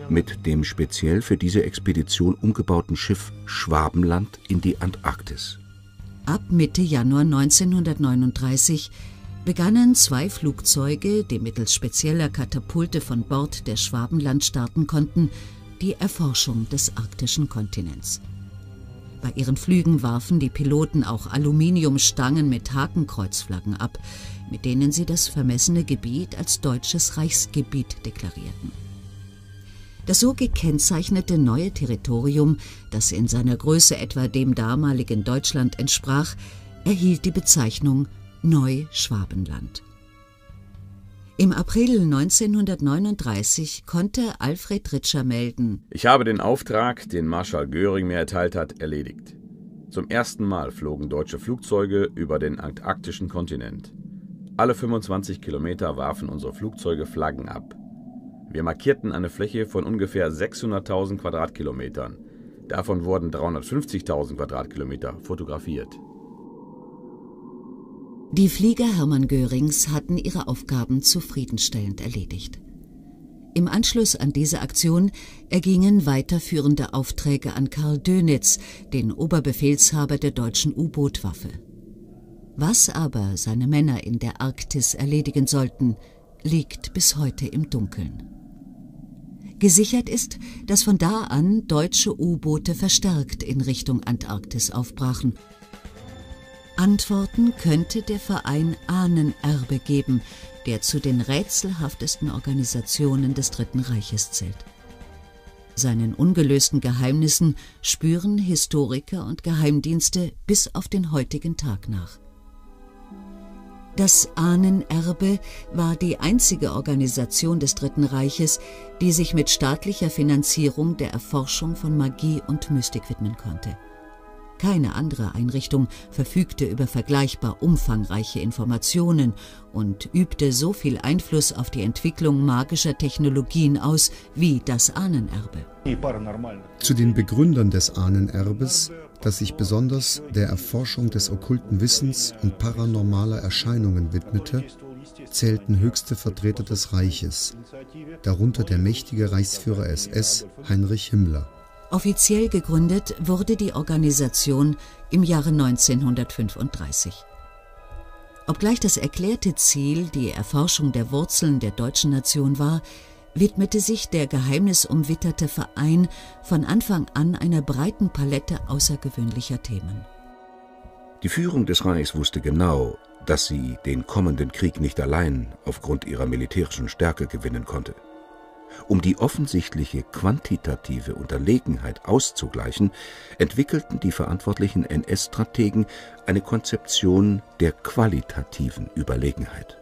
mit dem speziell für diese Expedition umgebauten Schiff Schwabenland in die Antarktis. Ab Mitte Januar 1939 begannen zwei Flugzeuge, die mittels spezieller Katapulte von Bord der Schwabenland starten konnten, die Erforschung des arktischen Kontinents. Bei ihren Flügen warfen die Piloten auch Aluminiumstangen mit Hakenkreuzflaggen ab, mit denen sie das vermessene Gebiet als deutsches Reichsgebiet deklarierten. Das so gekennzeichnete neue Territorium, das in seiner Größe etwa dem damaligen Deutschland entsprach, erhielt die Bezeichnung Neu-Schwabenland. Im April 1939 konnte Alfred Ritscher melden: Ich habe den Auftrag, den Marschall Göring mir erteilt hat, erledigt. Zum ersten Mal flogen deutsche Flugzeuge über den antarktischen Kontinent. Alle 25 Kilometer warfen unsere Flugzeuge Flaggen ab. Wir markierten eine Fläche von ungefähr 600.000 Quadratkilometern. Davon wurden 350.000 Quadratkilometer fotografiert. Die Flieger Hermann Görings hatten ihre Aufgaben zufriedenstellend erledigt. Im Anschluss an diese Aktion ergingen weiterführende Aufträge an Karl Dönitz, den Oberbefehlshaber der deutschen U-Boot-Waffe. Was aber seine Männer in der Arktis erledigen sollten, liegt bis heute im Dunkeln. Gesichert ist, dass von da an deutsche U-Boote verstärkt in Richtung Antarktis aufbrachen. Antworten könnte der Verein Ahnenerbe geben, der zu den rätselhaftesten Organisationen des Dritten Reiches zählt. Seinen ungelösten Geheimnissen spüren Historiker und Geheimdienste bis auf den heutigen Tag nach. Das Ahnenerbe war die einzige Organisation des Dritten Reiches, die sich mit staatlicher Finanzierung der Erforschung von Magie und Mystik widmen konnte. Keine andere Einrichtung verfügte über vergleichbar umfangreiche Informationen und übte so viel Einfluss auf die Entwicklung magischer Technologien aus wie das Ahnenerbe. Zu den Begründern des Ahnenerbes, das sich besonders der Erforschung des okkulten Wissens und paranormaler Erscheinungen widmete, zählten höchste Vertreter des Reiches, darunter der mächtige Reichsführer SS Heinrich Himmler. Offiziell gegründet wurde die Organisation im Jahre 1935. Obgleich das erklärte Ziel die Erforschung der Wurzeln der deutschen Nation war, widmete sich der geheimnisumwitterte Verein von Anfang an einer breiten Palette außergewöhnlicher Themen. Die Führung des Reichs wusste genau, dass sie den kommenden Krieg nicht allein aufgrund ihrer militärischen Stärke gewinnen konnte. Um die offensichtliche quantitative Unterlegenheit auszugleichen, entwickelten die verantwortlichen NS-Strategen eine Konzeption der qualitativen Überlegenheit.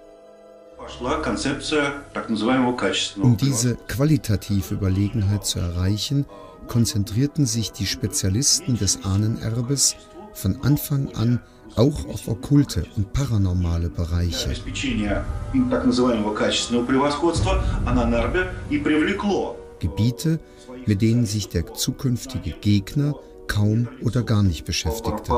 Um diese qualitative Überlegenheit zu erreichen, konzentrierten sich die Spezialisten des Ahnenerbes von Anfang an auch auf okkulte und paranormale Bereiche. Gebiete, mit denen sich der zukünftige Gegner kaum oder gar nicht beschäftigte.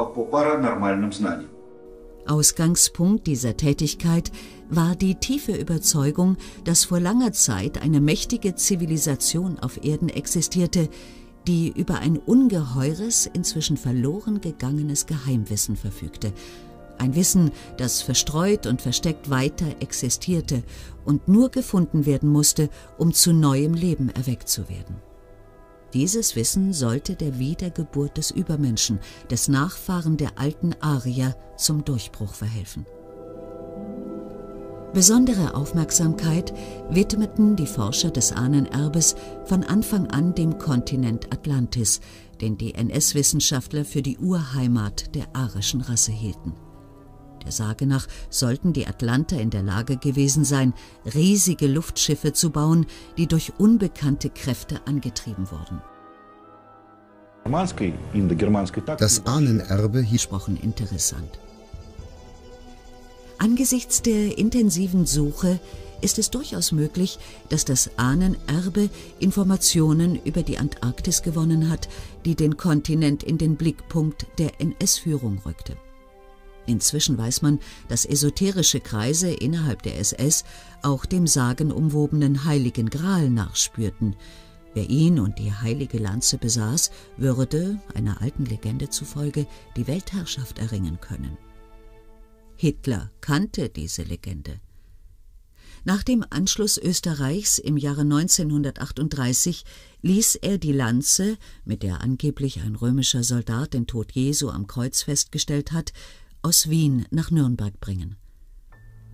Ausgangspunkt dieser Tätigkeit war die tiefe Überzeugung, dass vor langer Zeit eine mächtige Zivilisation auf Erden existierte, die über ein ungeheures, inzwischen verloren gegangenes Geheimwissen verfügte. Ein Wissen, das verstreut und versteckt weiter existierte und nur gefunden werden musste, um zu neuem Leben erweckt zu werden. Dieses Wissen sollte der Wiedergeburt des Übermenschen, des Nachfahren der alten Arier, zum Durchbruch verhelfen. Besondere Aufmerksamkeit widmeten die Forscher des Ahnenerbes von Anfang an dem Kontinent Atlantis, den die NS-Wissenschaftler für die Urheimat der arischen Rasse hielten. Der Sage nach sollten die Atlanter in der Lage gewesen sein, riesige Luftschiffe zu bauen, die durch unbekannte Kräfte angetrieben wurden. Das Ahnenerbe hieß gesprochen interessant. Angesichts der intensiven Suche ist es durchaus möglich, dass das Ahnenerbe Informationen über die Antarktis gewonnen hat, die den Kontinent in den Blickpunkt der NS-Führung rückte. Inzwischen weiß man, dass esoterische Kreise innerhalb der SS auch dem sagenumwobenen Heiligen Gral nachspürten. Wer ihn und die Heilige Lanze besaß, würde, einer alten Legende zufolge, die Weltherrschaft erringen können. Hitler kannte diese Legende. Nach dem Anschluss Österreichs im Jahre 1938 ließ er die Lanze, mit der angeblich ein römischer Soldat den Tod Jesu am Kreuz festgestellt hat, aus Wien nach Nürnberg bringen.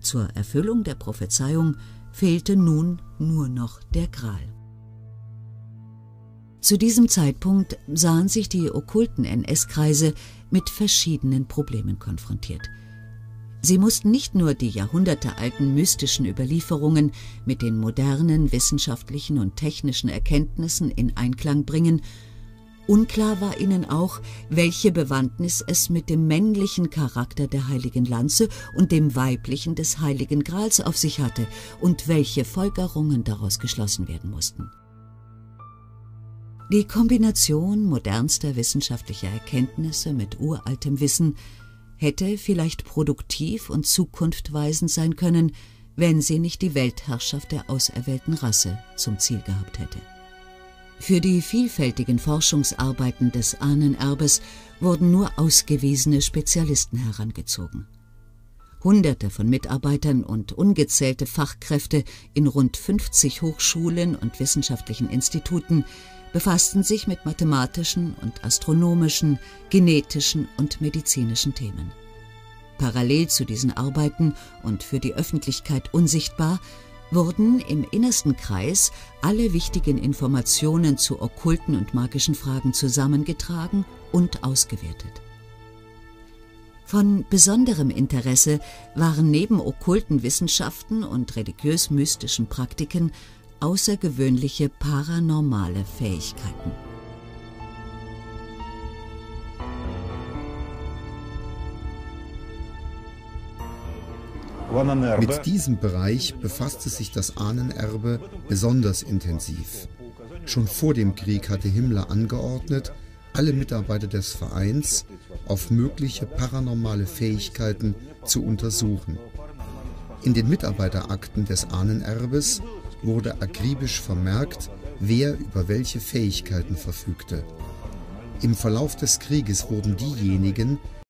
Zur Erfüllung der Prophezeiung fehlte nun nur noch der Gral. Zu diesem Zeitpunkt sahen sich die okkulten NS-Kreise mit verschiedenen Problemen konfrontiert. Sie mussten nicht nur die jahrhundertealten mystischen Überlieferungen mit den modernen wissenschaftlichen und technischen Erkenntnissen in Einklang bringen, unklar war ihnen auch, welche Bewandtnis es mit dem männlichen Charakter der Heiligen Lanze und dem weiblichen des Heiligen Grals auf sich hatte und welche Folgerungen daraus geschlossen werden mussten. Die Kombination modernster wissenschaftlicher Erkenntnisse mit uraltem Wissen hätte vielleicht produktiv und zukunftsweisend sein können, wenn sie nicht die Weltherrschaft der auserwählten Rasse zum Ziel gehabt hätte. Für die vielfältigen Forschungsarbeiten des Ahnenerbes wurden nur ausgewiesene Spezialisten herangezogen. Hunderte von Mitarbeitern und ungezählte Fachkräfte in rund 50 Hochschulen und wissenschaftlichen Instituten befassten sich mit mathematischen und astronomischen, genetischen und medizinischen Themen. Parallel zu diesen Arbeiten und für die Öffentlichkeit unsichtbar wurden im innersten Kreis alle wichtigen Informationen zu okkulten und magischen Fragen zusammengetragen und ausgewertet. Von besonderem Interesse waren neben okkulten Wissenschaften und religiös-mystischen Praktiken außergewöhnliche paranormale Fähigkeiten. Mit diesem Bereich befasste sich das Ahnenerbe besonders intensiv. Schon vor dem Krieg hatte Himmler angeordnet, alle Mitarbeiter des Vereins auf mögliche paranormale Fähigkeiten zu untersuchen. In den Mitarbeiterakten des Ahnenerbes wurde akribisch vermerkt, wer über welche Fähigkeiten verfügte. Im Verlauf des Krieges wurden diejenigen,